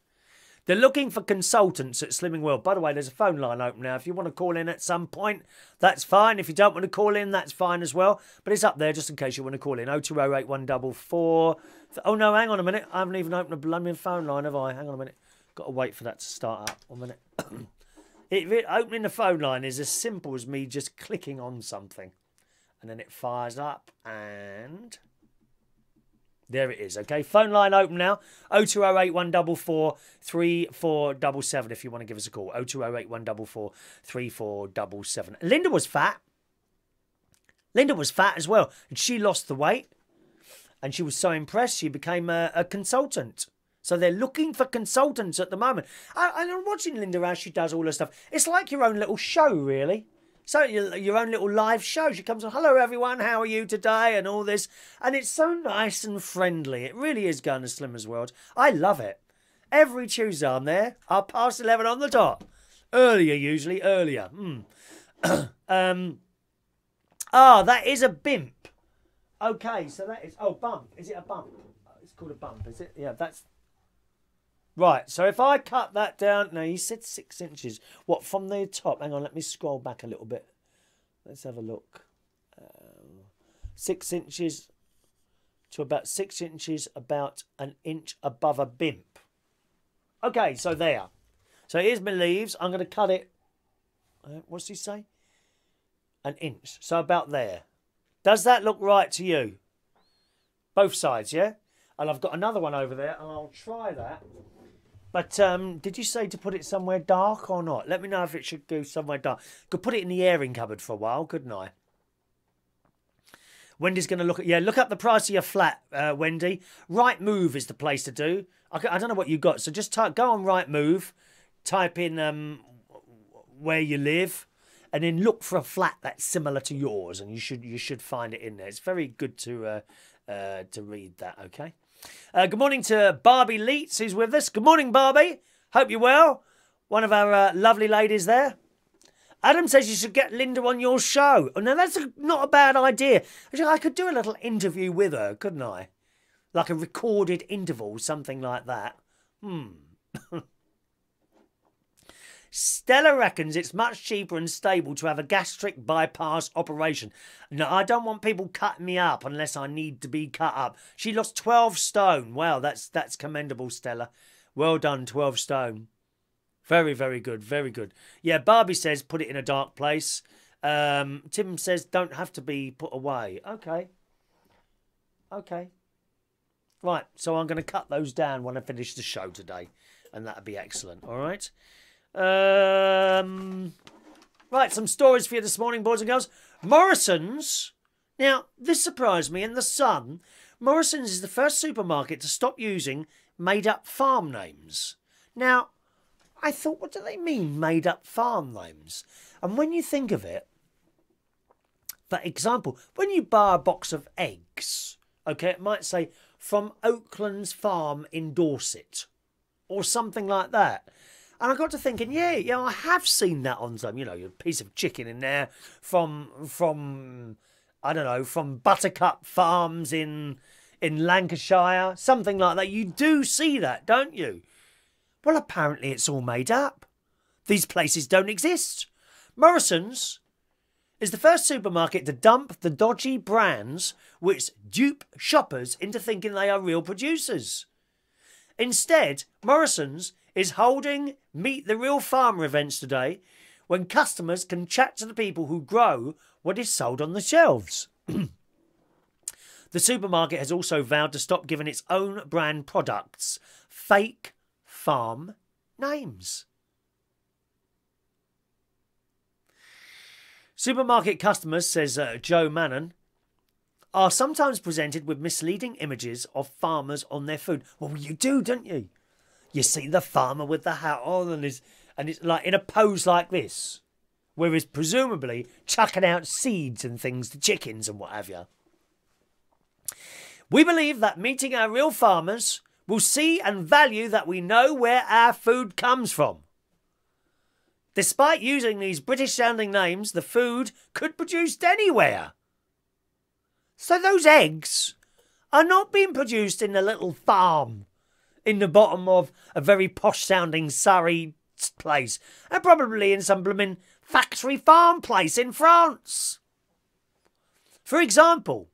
They're looking for consultants at Slimming World. By the way, there's a phone line open now. If you want to call in at some point, that's fine. If you don't want to call in, that's fine as well. But it's up there just in case you want to call in. 0208144. Oh, no, hang on a minute. I haven't even opened a blooming phone line, have I? Hang on a minute. Got to wait for that to start up. 1 minute. Opening the phone line is as simple as me just clicking on something. And then it fires up and... There it is, okay? Phone line open now. 02081443477 if you want to give us a call. 02081443477. Linda was fat. Linda was fat as well. And she lost the weight. And she was so impressed she became a consultant. So they're looking for consultants at the moment. And I'm watching Linda how she does all her stuff. It's like your own little show, really. So your own little live show. She comes on, hello everyone, how are you today, and all this. And it's so nice and friendly. It really is going to Slimmers World. I love it. Every Tuesday I'm there. 11:30 on the dot. Earlier, usually. Earlier. That is a bimp. Okay, so that is... Oh, bump. Is it a bump? It's called a bump, is it? Yeah, that's... Right, so if I cut that down... No, you said 6 inches. What, from the top? Hang on, let me scroll back a little bit. Let's have a look. 6 inches to about 6 inches, about an inch above a bimp. Okay, so there. So here's my leaves. I'm going to cut it... what's he say? An inch. So about there. Does that look right to you? Both sides, yeah? And I've got another one over there, and I'll try that. But did you say to put it somewhere dark or not? Let me know if it should go somewhere dark. Could put it in the airing cupboard for a while, couldn't I? Wendy's going to look at... Yeah, look up the price of your flat, Wendy. Right Move is the place to do. I don't know what you got, so just type, go on Right Move, type in where you live, and then look for a flat that's similar to yours, and you should find it in there. It's very good to read that, okay? Good morning to Barbie Leitz, who's with us. Good morning, Barbie. Hope you're well. One of our lovely ladies there. Adam says you should get Linda on your show. Oh, now, that's not a bad idea. I could do a little interview with her, couldn't I? Like a recorded interval, something like that. Stella reckons it's much cheaper and stable to have a gastric bypass operation. No, I don't want people cutting me up unless I need to be cut up. She lost 12 stone. Wow, that's commendable, Stella. Well done, 12 stone. Very, very good, very good. Yeah, Barbie says put it in a dark place. Tim says don't have to be put away. Okay. Okay. Right, so I'm going to cut those down when I finish the show today. And that'll be excellent, all right? Right, some stories for you this morning, boys and girls. Morrison's. Now, this surprised me in The Sun. Morrison's is the first supermarket to stop using made-up farm names. Now, I thought, what do they mean, made-up farm names? And when you think of it, for example, when you buy a box of eggs, okay, it might say, from Oakland's farm in Dorset, or something like that. And I got to thinking, yeah, I have seen that on some, a piece of chicken in there from I don't know, from Buttercup Farms in Lancashire, something like that. You do see that, don't you? Well, apparently it's all made up. These places don't exist. Morrison's is the first supermarket to dump the dodgy brands which dupe shoppers into thinking they are real producers. Instead, Morrison's is holding Meet the Real Farmer events today, when customers can chat to the people who grow what is sold on the shelves. The supermarket has also vowed to stop giving its own brand products fake farm names. Supermarket customers, says Joe Mannon, are sometimes presented with misleading images of farmers on their food. Well, you do, don't you? You see the farmer with the hat on and it's like in a pose like this, where he's presumably chucking out seeds and things to chickens and what have you. We believe that meeting our real farmers will see and value that we know where our food comes from. Despite using these British-sounding names, the food could be produced anywhere. So those eggs are not being produced in a little farm in the bottom of a very posh-sounding Surrey place, and probably in some blooming factory farm place in France. For example,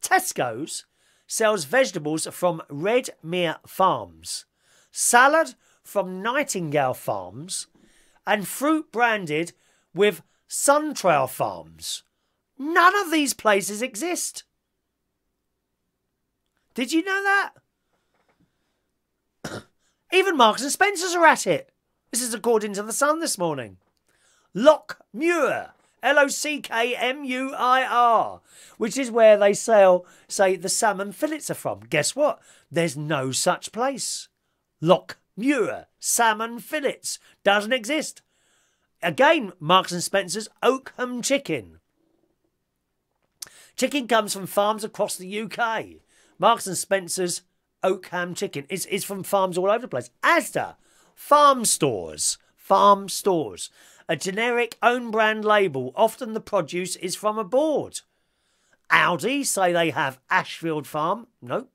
Tesco's sells vegetables from Red Mere Farms, salad from Nightingale Farms, and fruit branded with Suntrail Farms. None of these places exist. Did you know that? Even Marks and Spencers are at it. This is according to The Sun this morning. Loch Muir, L-O-C-K-M-U-I-R, which is where they sell, say, the salmon fillets are from. Guess what? There's no such place. Loch Muir, salmon fillets, doesn't exist. Again, Marks and Spencer's, Oakham Chicken. Chicken comes from farms across the UK. Marks and Spencer's, Oakham Chicken is from farms all over the place. Asda, farm stores, a generic own brand label. Often the produce is from abroad. Aldi say they have Ashfield Farm. No.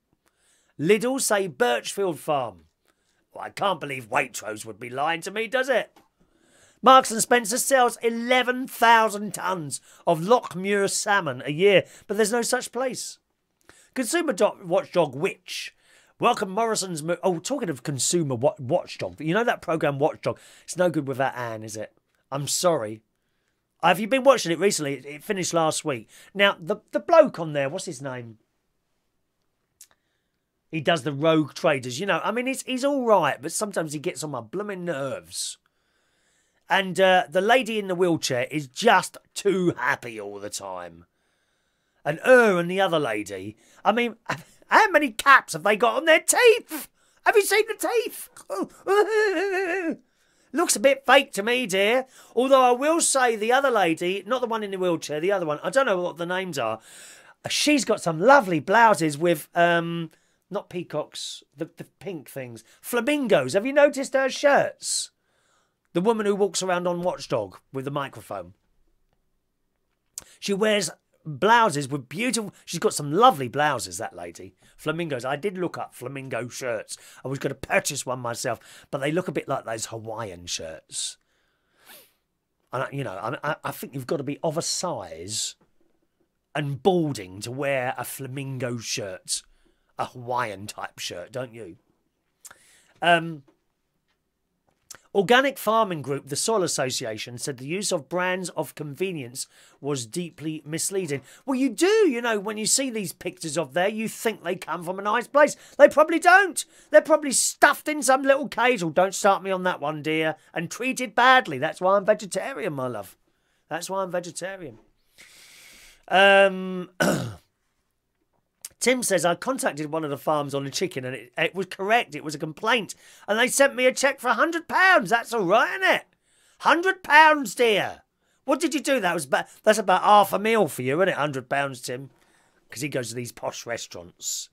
Lidl say Birchfield Farm. Well, I can't believe Waitrose would be lying to me, does it? Marks and Spencer sells 11,000 tonnes of Lochmuir salmon a year, but there's no such place. Consumer Watchdog Which welcome Morrison's... Oh, talking of Consumer Watchdog, you know that programme Watchdog? It's no good without Anne, is it? I'm sorry. Have you been watching it recently? It finished last week. Now, the bloke on there, what's his name? He does the rogue traders, I mean, he's all right, but sometimes he gets on my blooming nerves. And the lady in the wheelchair is just too happy all the time. And her and the other lady, I mean, how many caps have they got on their teeth? Have you seen the teeth? Oh. Looks a bit fake to me, dear. Although I will say the other lady, not the one in the wheelchair, the other one, I don't know what the names are. She's got some lovely blouses with... not peacocks, the pink things. Flamingos. Have you noticed her shirts? The woman who walks around on Watchdog with the microphone. She wears blouses with beautiful... She's got some lovely blouses, that lady. Flamingos. I did look up flamingo shirts. I was going to purchase one myself, but they look a bit like those Hawaiian shirts. And, I think you've got to be of a size and balding to wear a flamingo shirt. A Hawaiian type shirt, don't you? Organic Farming Group, the Soil Association, said the use of brands of convenience was deeply misleading. Well, you do, when you see these pictures of there, you think they come from a nice place. They probably don't. They're probably stuffed in some little cage. Oh, don't start me on that one, dear. And treated badly. That's why I'm vegetarian, my love. That's why I'm vegetarian. Tim says, I contacted one of the farms on the chicken and it was correct. It was a complaint. And they sent me a cheque for £100. That's all right, isn't it? £100, dear. What did you do? That was about, that's about half a meal for you, isn't it? £100, Tim. Because he goes to these posh restaurants.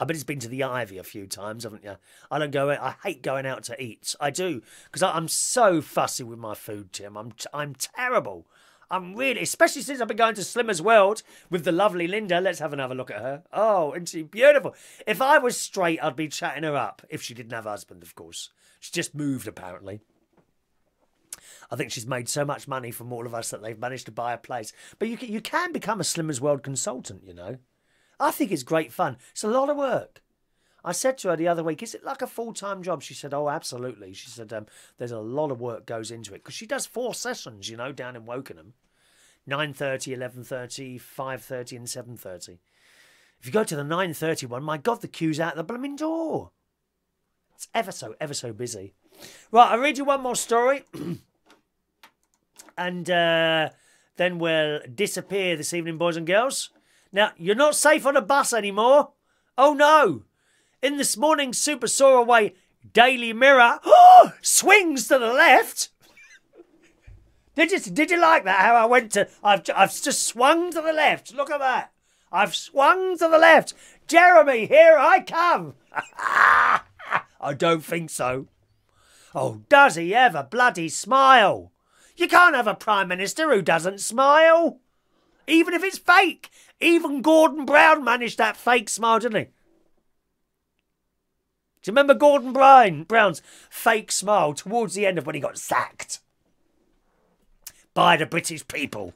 I bet he's been to the Ivy a few times, haven't you? I don't go. I hate going out to eat. I do. Because I'm so fussy with my food, Tim. I'm terrible. I'm really, especially since I've been going to Slimmers World with the lovely Linda. Let's have another look at her. Oh, and she's beautiful. If I was straight, I'd be chatting her up. If she didn't have a husband, of course. She's just moved, apparently. I think she's made so much money from all of us that they've managed to buy a place. But you can become a Slimmers World consultant, you know. I think it's great fun. It's a lot of work. I said to her the other week, is it like a full-time job? She said, oh, absolutely. She said, there's a lot of work goes into it. Because she does 4 sessions, you know, down in Wokingham. 9:30, 11:30, 5:30 and 7:30. If you go to the 9:30 one, my God, the queue's out the blooming door. It's ever so, ever so busy. Right, I'll read you one more story. And then we'll disappear this evening, boys and girls. Now, you're not safe on a bus anymore. Oh, no. In this morning's super sore away, Daily Mirror swings to the left. Did you like that? How I went to... I've just swung to the left. Look at that. I've swung to the left. Jeremy, here I come. I don't think so. Oh, does he ever bloody smile? You can't have a Prime Minister who doesn't smile. Even if it's fake. Even Gordon Brown managed that fake smile, didn't he? Do you remember Gordon Brown's fake smile towards the end of when he got sacked by the British people?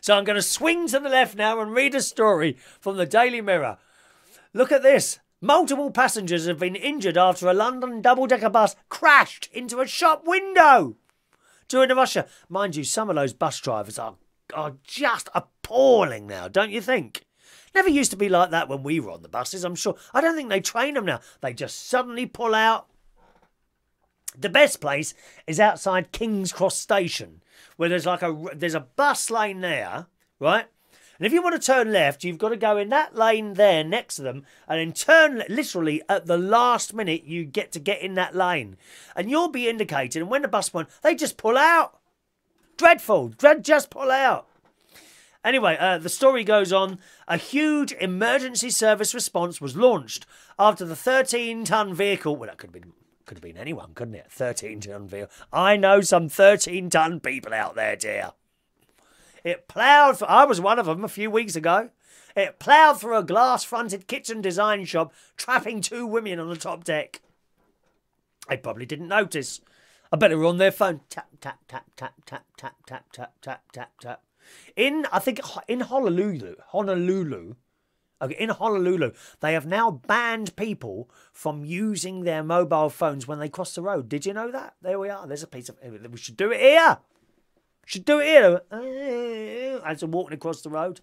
So I'm going to swing to the left now and read a story from the Daily Mirror. Look at this. Multiple passengers have been injured after a London double-decker bus crashed into a shop window during the rush hour. Mind you, some of those bus drivers are just appalling now, don't you think? Never used to be like that when we were on the buses, I'm sure. I don't think they train them now. They just suddenly pull out. The best place is outside King's Cross Station, where there's a bus lane there, right? And if you want to turn left, you've got to go in that lane there next to them and then turn literally at the last minute you get to get in that lane. And you'll be indicated. And when the bus went, they just pull out. Dreadful. Just pull out. Anyway, the story goes on. A huge emergency service response was launched after the 13-ton vehicle... Well, that could have been anyone, couldn't it? 13-ton vehicle. I know some 13-ton people out there, dear. It ploughed... I was one of them a few weeks ago. It ploughed through a glass-fronted kitchen design shop, trapping 2 women on the top deck. They probably didn't notice. I bet they were on their phone. Tap, tap, tap, tap, tap, tap, tap, tap, tap, tap, tap. I think in Honolulu. Okay, in Honolulu, they have now banned people from using their mobile phones when they cross the road. Did you know that? There we are. There's a piece of... We should do it here. Should do it here. As I'm walking across the road.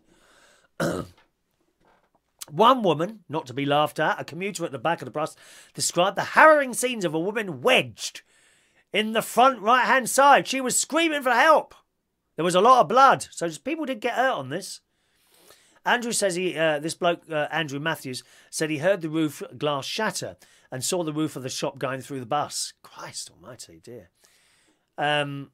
One woman, not to be laughed at, a commuter at the back of the bus, described the harrowing scenes of a woman wedged in the front right-hand side. She was screaming for help. There was a lot of blood, so people did get hurt on this. Andrew says Andrew Matthews, said he heard the roof glass shatter and saw the roof of the shop going through the bus. Christ almighty, dear. One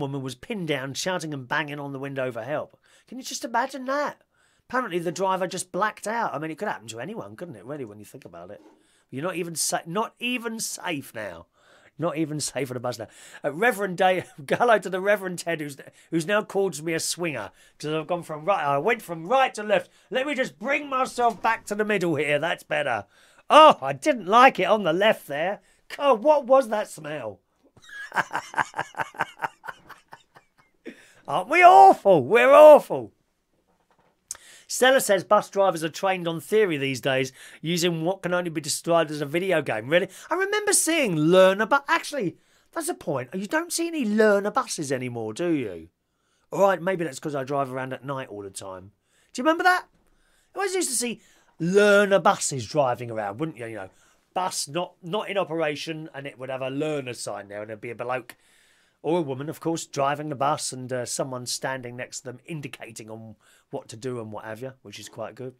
woman was pinned down, shouting and banging on the window for help. Can you just imagine that? Apparently the driver just blacked out. I mean, it could happen to anyone, couldn't it, really, when you think about it? You're not even safe now. Not even safe on a bus now. Reverend Dave, hello to the Reverend Ted, who's now called me a swinger because I've gone from right. I went from right to left. Let me just bring myself back to the middle here. That's better. Oh, I didn't like it on the left there. God, what was that smell? Aren't we awful? We're awful. Stella says bus drivers are trained on theory these days, using what can only be described as a video game. Really? I remember seeing learner buses. Actually, that's a point. You don't see any learner buses anymore, do you? All right, maybe that's because I drive around at night all the time. Do you remember that? I always used to see learner buses driving around, wouldn't you? You know, bus not in operation, and it would have a learner sign there, and there'd be a bloke or a woman, of course, driving the bus, and someone standing next to them indicating on what to do and what have you, which is quite good.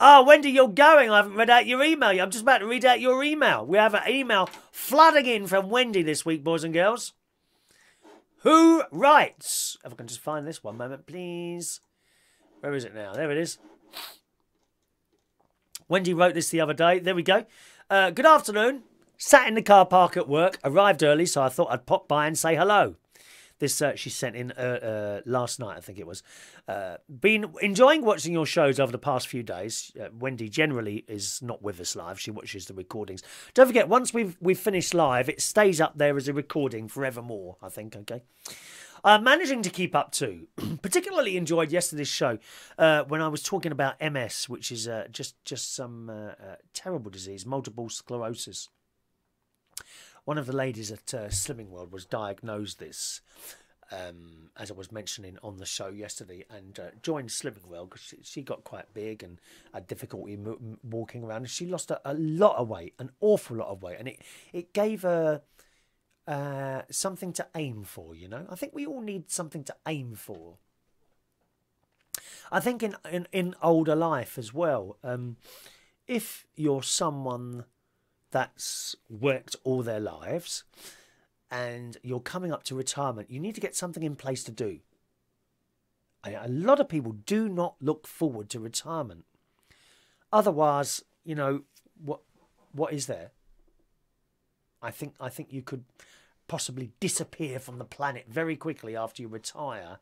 Oh, Wendy, you're going. I haven't read out your email yet. I'm just about to read out your email. We have an email flooding in from Wendy this week, boys and girls. Who writes? If I can just find this one moment, please. Where is it now? There it is. Wendy wrote this the other day. There we go. Good afternoon. Sat in the car park at work. Arrived early, so I thought I'd pop by and say hello. This she sent in last night, I think it was. Been enjoying watching your shows over the past few days. Wendy generally is not with us live. She watches the recordings. Don't forget, once we've finished live, it stays up there as a recording forevermore, I think, okay? I'm managing to keep up too. Particularly enjoyed yesterday's show when I was talking about MS, which is just some terrible disease, multiple sclerosis. One of the ladies at Slimming World was diagnosed this, as I was mentioning on the show yesterday, and joined Slimming World because she got quite big and had difficulty walking around. She lost a lot of weight, an awful lot of weight, and it gave her something to aim for, you know? I think we all need something to aim for. I think in older life as well, if you're someone that's worked all their lives and you're coming up to retirement, you need to get something in place to do. A lot of people do not look forward to retirement. Otherwise, you know, what is there? I think you could possibly disappear from the planet very quickly after you retire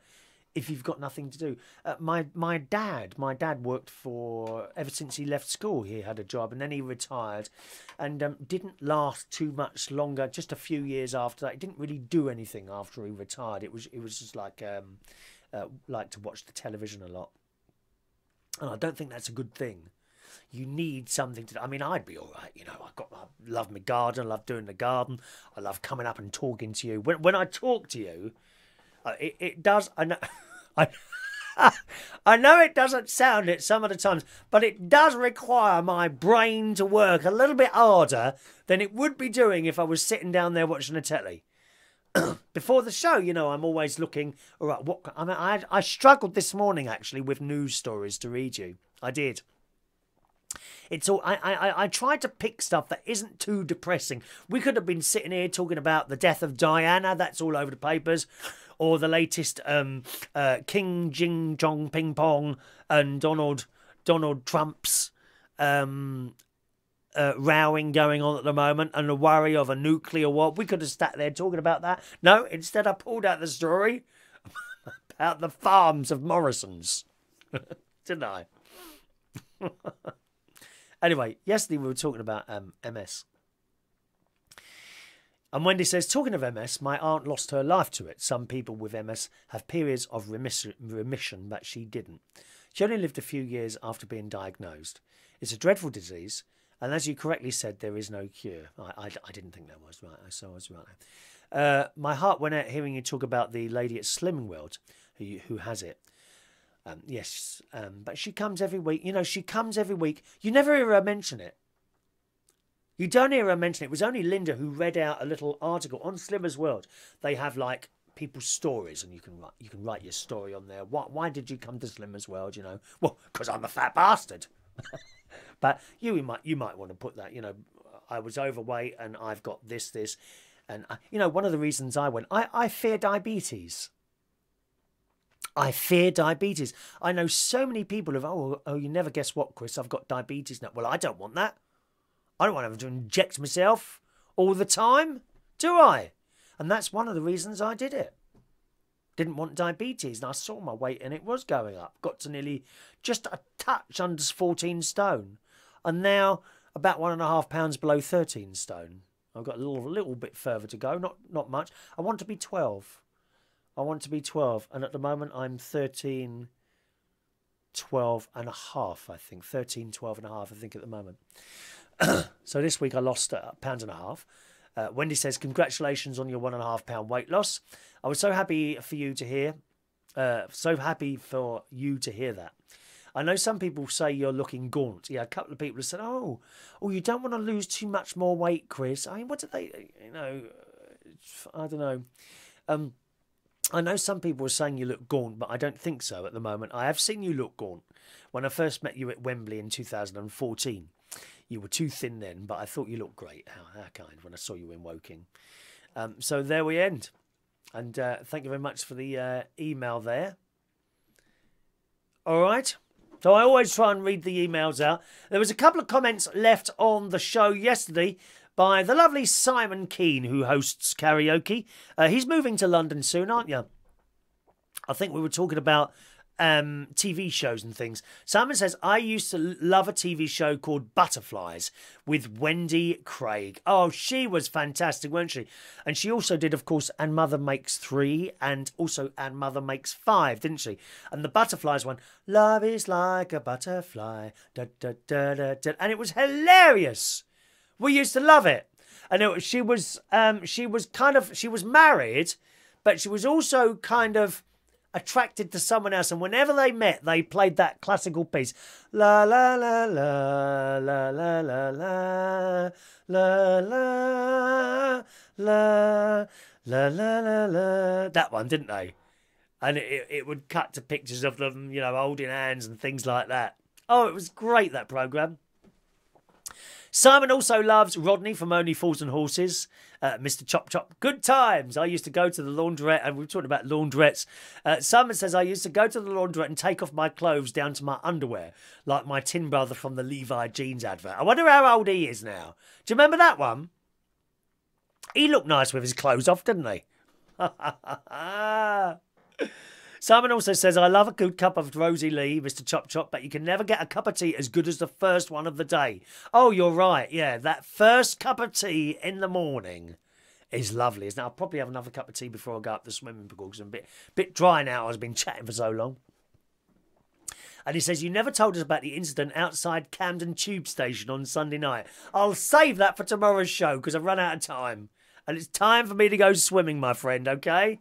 if you've got nothing to do. My dad worked for, ever since he left school, he had a job, and then he retired, and didn't last too much longer. Just a few years after that, he didn't really do anything after he retired. It was just like to watch the television a lot, and I don't think that's a good thing. You need something to do. I mean, I'd be all right, you know. I love my garden. I love doing the garden. I love coming up and talking to you. When I talk to you, it does. I know. I know it doesn't sound it some of the times, but it does require my brain to work a little bit harder than it would be doing if I was sitting down there watching the telly. Before the show, you know, I'm always looking. All right, what? I mean, I struggled this morning actually with news stories to read you. I did. It's all I try to pick stuff that isn't too depressing. We could have been sitting here talking about the death of Diana. That's all over the papers, or the latest King Jing Jong Ping Pong and Donald Trump's rowing going on at the moment, and the worry of a nuclear war. We could have sat there talking about that. No, instead I pulled out the story about the farms of Morrison's, didn't I? Anyway, yesterday we were talking about MS. And Wendy says, talking of MS, my aunt lost her life to it. Some people with MS have periods of remission, but she didn't. She only lived a few years after being diagnosed. It's a dreadful disease, and as you correctly said, there is no cure. I didn't think that was right, so I was right. My heart went out hearing you talk about the lady at Slimming World who has it. Yes, but she comes every week. You know, she comes every week. You never hear her mention it. You don't hear her mention it. It was only Linda who read out a little article on Slimmers World. They have, like, people's stories, and you can write your story on there. Why did you come to Slimmers World, you know? Well, because I'm a fat bastard. But you might want to put that, you know, I was overweight and I've got this. And, you know, one of the reasons I went, I fear diabetes. I fear diabetes. I know so many people who've, oh, you never guess what, Chris, I've got diabetes now. Well, I don't want that. I don't want to have to inject myself all the time, do I? And that's one of the reasons I did it. Didn't want diabetes, and I saw my weight, and it was going up. Got to nearly just a touch under 14 stone. And now about 1.5 pounds below 13 stone. I've got a little bit further to go, not much. I want to be 12. I want to be 12, and at the moment I'm 13, 12 and a half, I think. 13, 12 and a half, I think, at the moment. So this week I lost a pound and a half. Wendy says, congratulations on your 1.5 pound weight loss. I was so happy for you to hear that. I know some people say you're looking gaunt. Yeah, a couple of people have said, oh, you don't want to lose too much more weight, Chris. I mean, what do they, you know, I don't know. I know some people are saying you look gaunt, but I don't think so at the moment. I have seen you look gaunt. When I first met you at Wembley in 2014, you were too thin then, but I thought you looked great. How kind when I saw you in Woking. So there we end. And thank you very much for the email there. All right. So I always try and read the emails out. There was a couple of comments left on the show yesterday by the lovely Simon Keane, who hosts karaoke. He's moving to London soon, aren't you? I think we were talking about TV shows and things. Simon says, I used to love a TV show called Butterflies with Wendy Craig. Oh, she was fantastic, weren't she? And she also did, of course, And Mother Makes 3 and also And Mother Makes 5, didn't she? And the Butterflies one, love is like a butterfly. Da, da, da, da, da. And it was hilarious. We used to love it. And it, she was married, but she was also kind of attracted to someone else, and whenever they met, they played that classical piece. La la la la la la la la la la la la la la. That one, didn't they? And it would cut to pictures of them, you know, holding hands and things like that. Oh, it was great, that programme. Simon also loves Rodney from Only Fools and Horses, Mr. Chop Chop. Good times. I used to go to the laundrette, and we've talked about laundrettes. Simon says, I used to go to the laundrette and take off my clothes down to my underwear, like my tin brother from the Levi Jeans advert. I wonder how old he is now. Do you remember that one? He looked nice with his clothes off, didn't he? Simon also says, I love a good cup of Rosie Lee, Mr. Chop Chop, but you can never get a cup of tea as good as the first one of the day. Oh, you're right. Yeah, that first cup of tea in the morning is lovely, isn't it? I'll probably have another cup of tea before I go up the swimming pool because I'm a bit dry now. I've been chatting for so long. And he says, you never told us about the incident outside Camden Tube Station on Sunday night. I'll save that for tomorrow's show because I've run out of time. And it's time for me to go swimming, my friend, okay?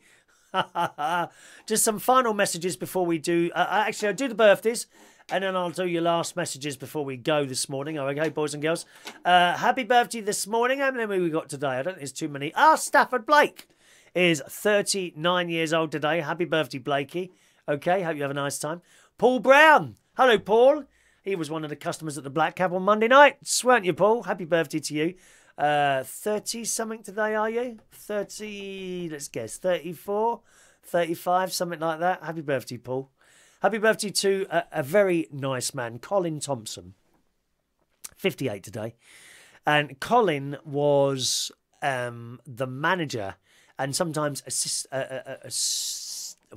Just some final messages before we do. Actually, I'll do the birthdays, and then I'll do your last messages before we go this morning. Okay, boys and girls. Happy birthday this morning. How many we got today? I don't think there's too many. Ah, Stafford Blake is 39 years old today. Happy birthday, Blakey. Okay, hope you have a nice time. Paul Brown. Hello, Paul. He was one of the customers at the Black Cab on Monday night. Weren't you, Paul? Happy birthday to you. 30-something today, are you? 30, let's guess, 34, 35, something like that. Happy birthday, Paul. Happy birthday to a very nice man, Colin Thompson, 58 today. And Colin was the manager and sometimes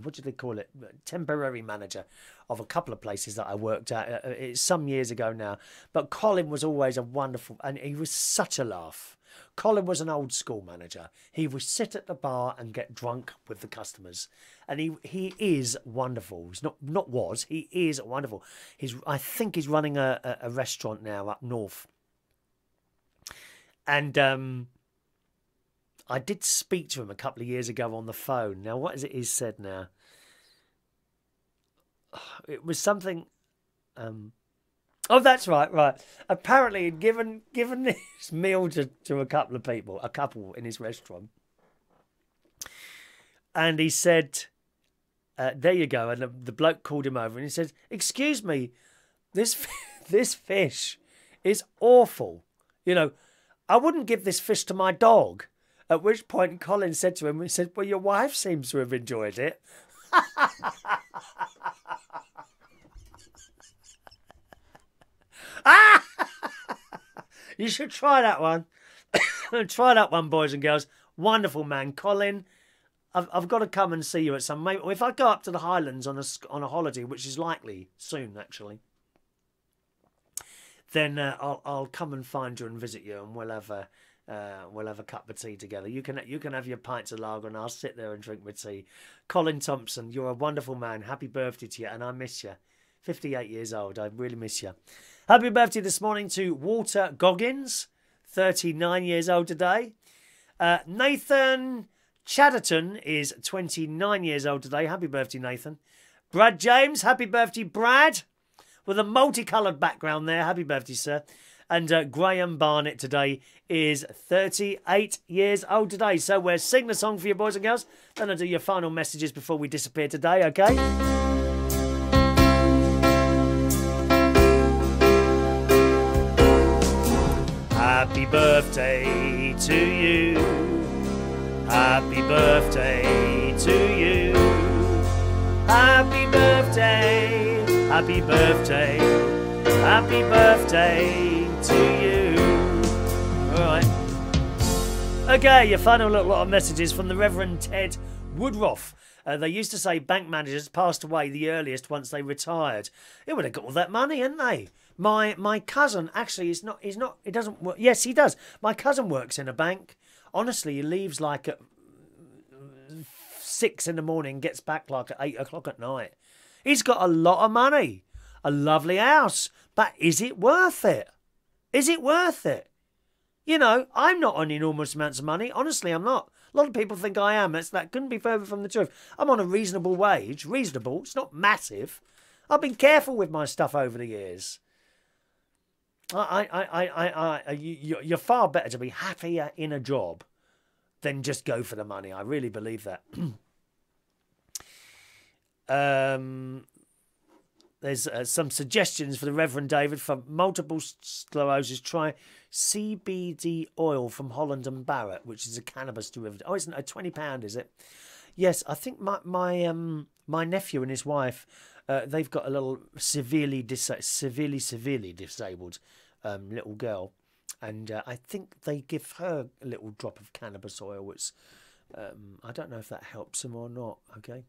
what do they call it? Temporary manager of a couple of places that I worked at some years ago now. But Colin was always a wonderful, and he was such a laugh. Colin was an old school manager. He would sit at the bar and get drunk with the customers. And he is wonderful. He's not was, he is wonderful. I think he's running a restaurant now up north. And I did speak to him a couple of years ago on the phone. Now, what is it he's said now? It was something... oh, that's right, right. Apparently, he'd given this meal to a couple of people, a couple in his restaurant. And he said, there you go. And the bloke called him over and he said, excuse me, this fish is awful. You know, I wouldn't give this fish to my dog. At which point Colin said to him, he said, well, your wife seems to have enjoyed it. Ah! You should try that one. Try that one, boys and girls. Wonderful man, Colin. I've got to come and see you at some... If I go up to the Highlands on a holiday, which is likely soon, actually, then I'll come and find you and visit you, and we'll have a cup of tea together. You can have your pints of lager and I'll sit there and drink my tea. Colin Thompson, you're a wonderful man. Happy birthday to you, and I miss you. 58 years old. I really miss you. Happy birthday this morning to Walter Goggins, 39 years old today. Nathan Chatterton is 29 years old today. Happy birthday, Nathan. Brad James, happy birthday, Brad. with a multicoloured background there. Happy birthday, sir. And Graham Barnett today is 38 years old today. So we're singing the song for you, boys and girls. Then I'll do your final messages before we disappear today, okay? Happy birthday to you. Happy birthday to you. Happy birthday. Happy birthday. Happy birthday to you. Alright. Okay, your final little lot of messages from the Reverend Ted Woodruff. They used to say bank managers passed away the earliest once they retired. They would have got all that money, hadn't they? My cousin actually is not. He's not. He doesn't work. Yes, he does. My cousin works in a bank. Honestly, he leaves like at 6 in the morning, gets back like at 8 o'clock at night. He's got a lot of money, a lovely house, but is it worth it? Is it worth it? You know, I'm not on enormous amounts of money. Honestly, I'm not. A lot of people think I am. That couldn't be further from the truth. I'm on a reasonable wage. Reasonable. It's not massive. I've been careful with my stuff over the years. You're far better to be happier in a job than just go for the money. I really believe that. There's some suggestions for the Reverend David for multiple sclerosis. Try CBD oil from Holland and Barrett, which is a cannabis derivative. Oh, isn't it £20, is it? Yes, I think my nephew and his wife, they've got a little severely disabled little girl, and I think they give her a little drop of cannabis oil, which I don't know if that helps them or not. Okay.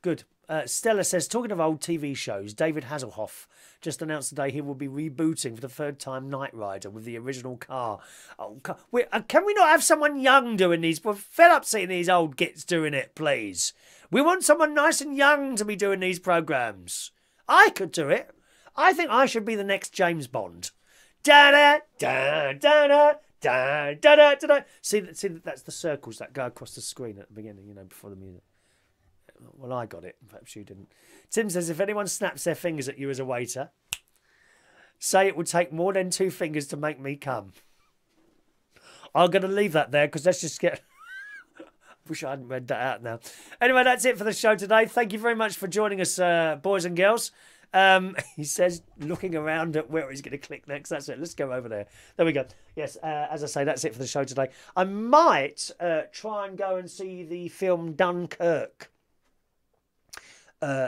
Good. Stella says, talking of old TV shows, David Hasselhoff just announced today he will be rebooting for the third time Knight Rider with the original car. Oh, can we not have someone young doing these? We're fed up seeing these old gits doing it, please. We want someone nice and young to be doing these programmes. I could do it. I think I should be the next James Bond. Da-da-da-da-da-da-da-da-da. See, that's the circles that go across the screen at the beginning, you know, before the music. Well, I got it. Perhaps you didn't. Tim says, if anyone snaps their fingers at you as a waiter, say it would take more than 2 fingers to make me come. I'm going to leave that there because let's just get... Wish I hadn't read that out now. Anyway, that's it for the show today. Thank you very much for joining us, boys and girls. He says, looking around at where he's going to click next. That's it. Let's go over there. There we go. Yes, as I say, that's it for the show today. I might try and go and see the film Dunkirk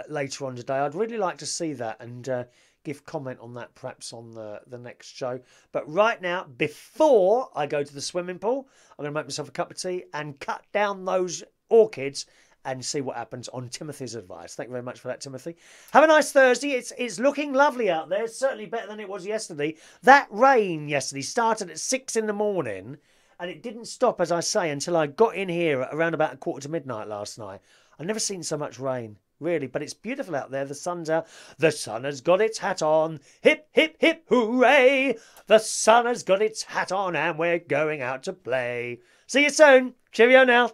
later on today. I'd really like to see that and give comment on that perhaps on the next show. But right now, before I go to the swimming pool, I'm going to make myself a cup of tea and cut down those orchids and see what happens on Timothy's advice. Thank you very much for that, Timothy. Have a nice Thursday. It's looking lovely out there. It's certainly better than it was yesterday. That rain yesterday started at 6 in the morning and it didn't stop, as I say, until I got in here at around about 1/4 to midnight last night. I've never seen so much rain. Really, but it's beautiful out there. The sun's out. The sun has got its hat on. Hip, hip, hip, hooray. The sun has got its hat on and we're going out to play. See you soon. Cheerio now.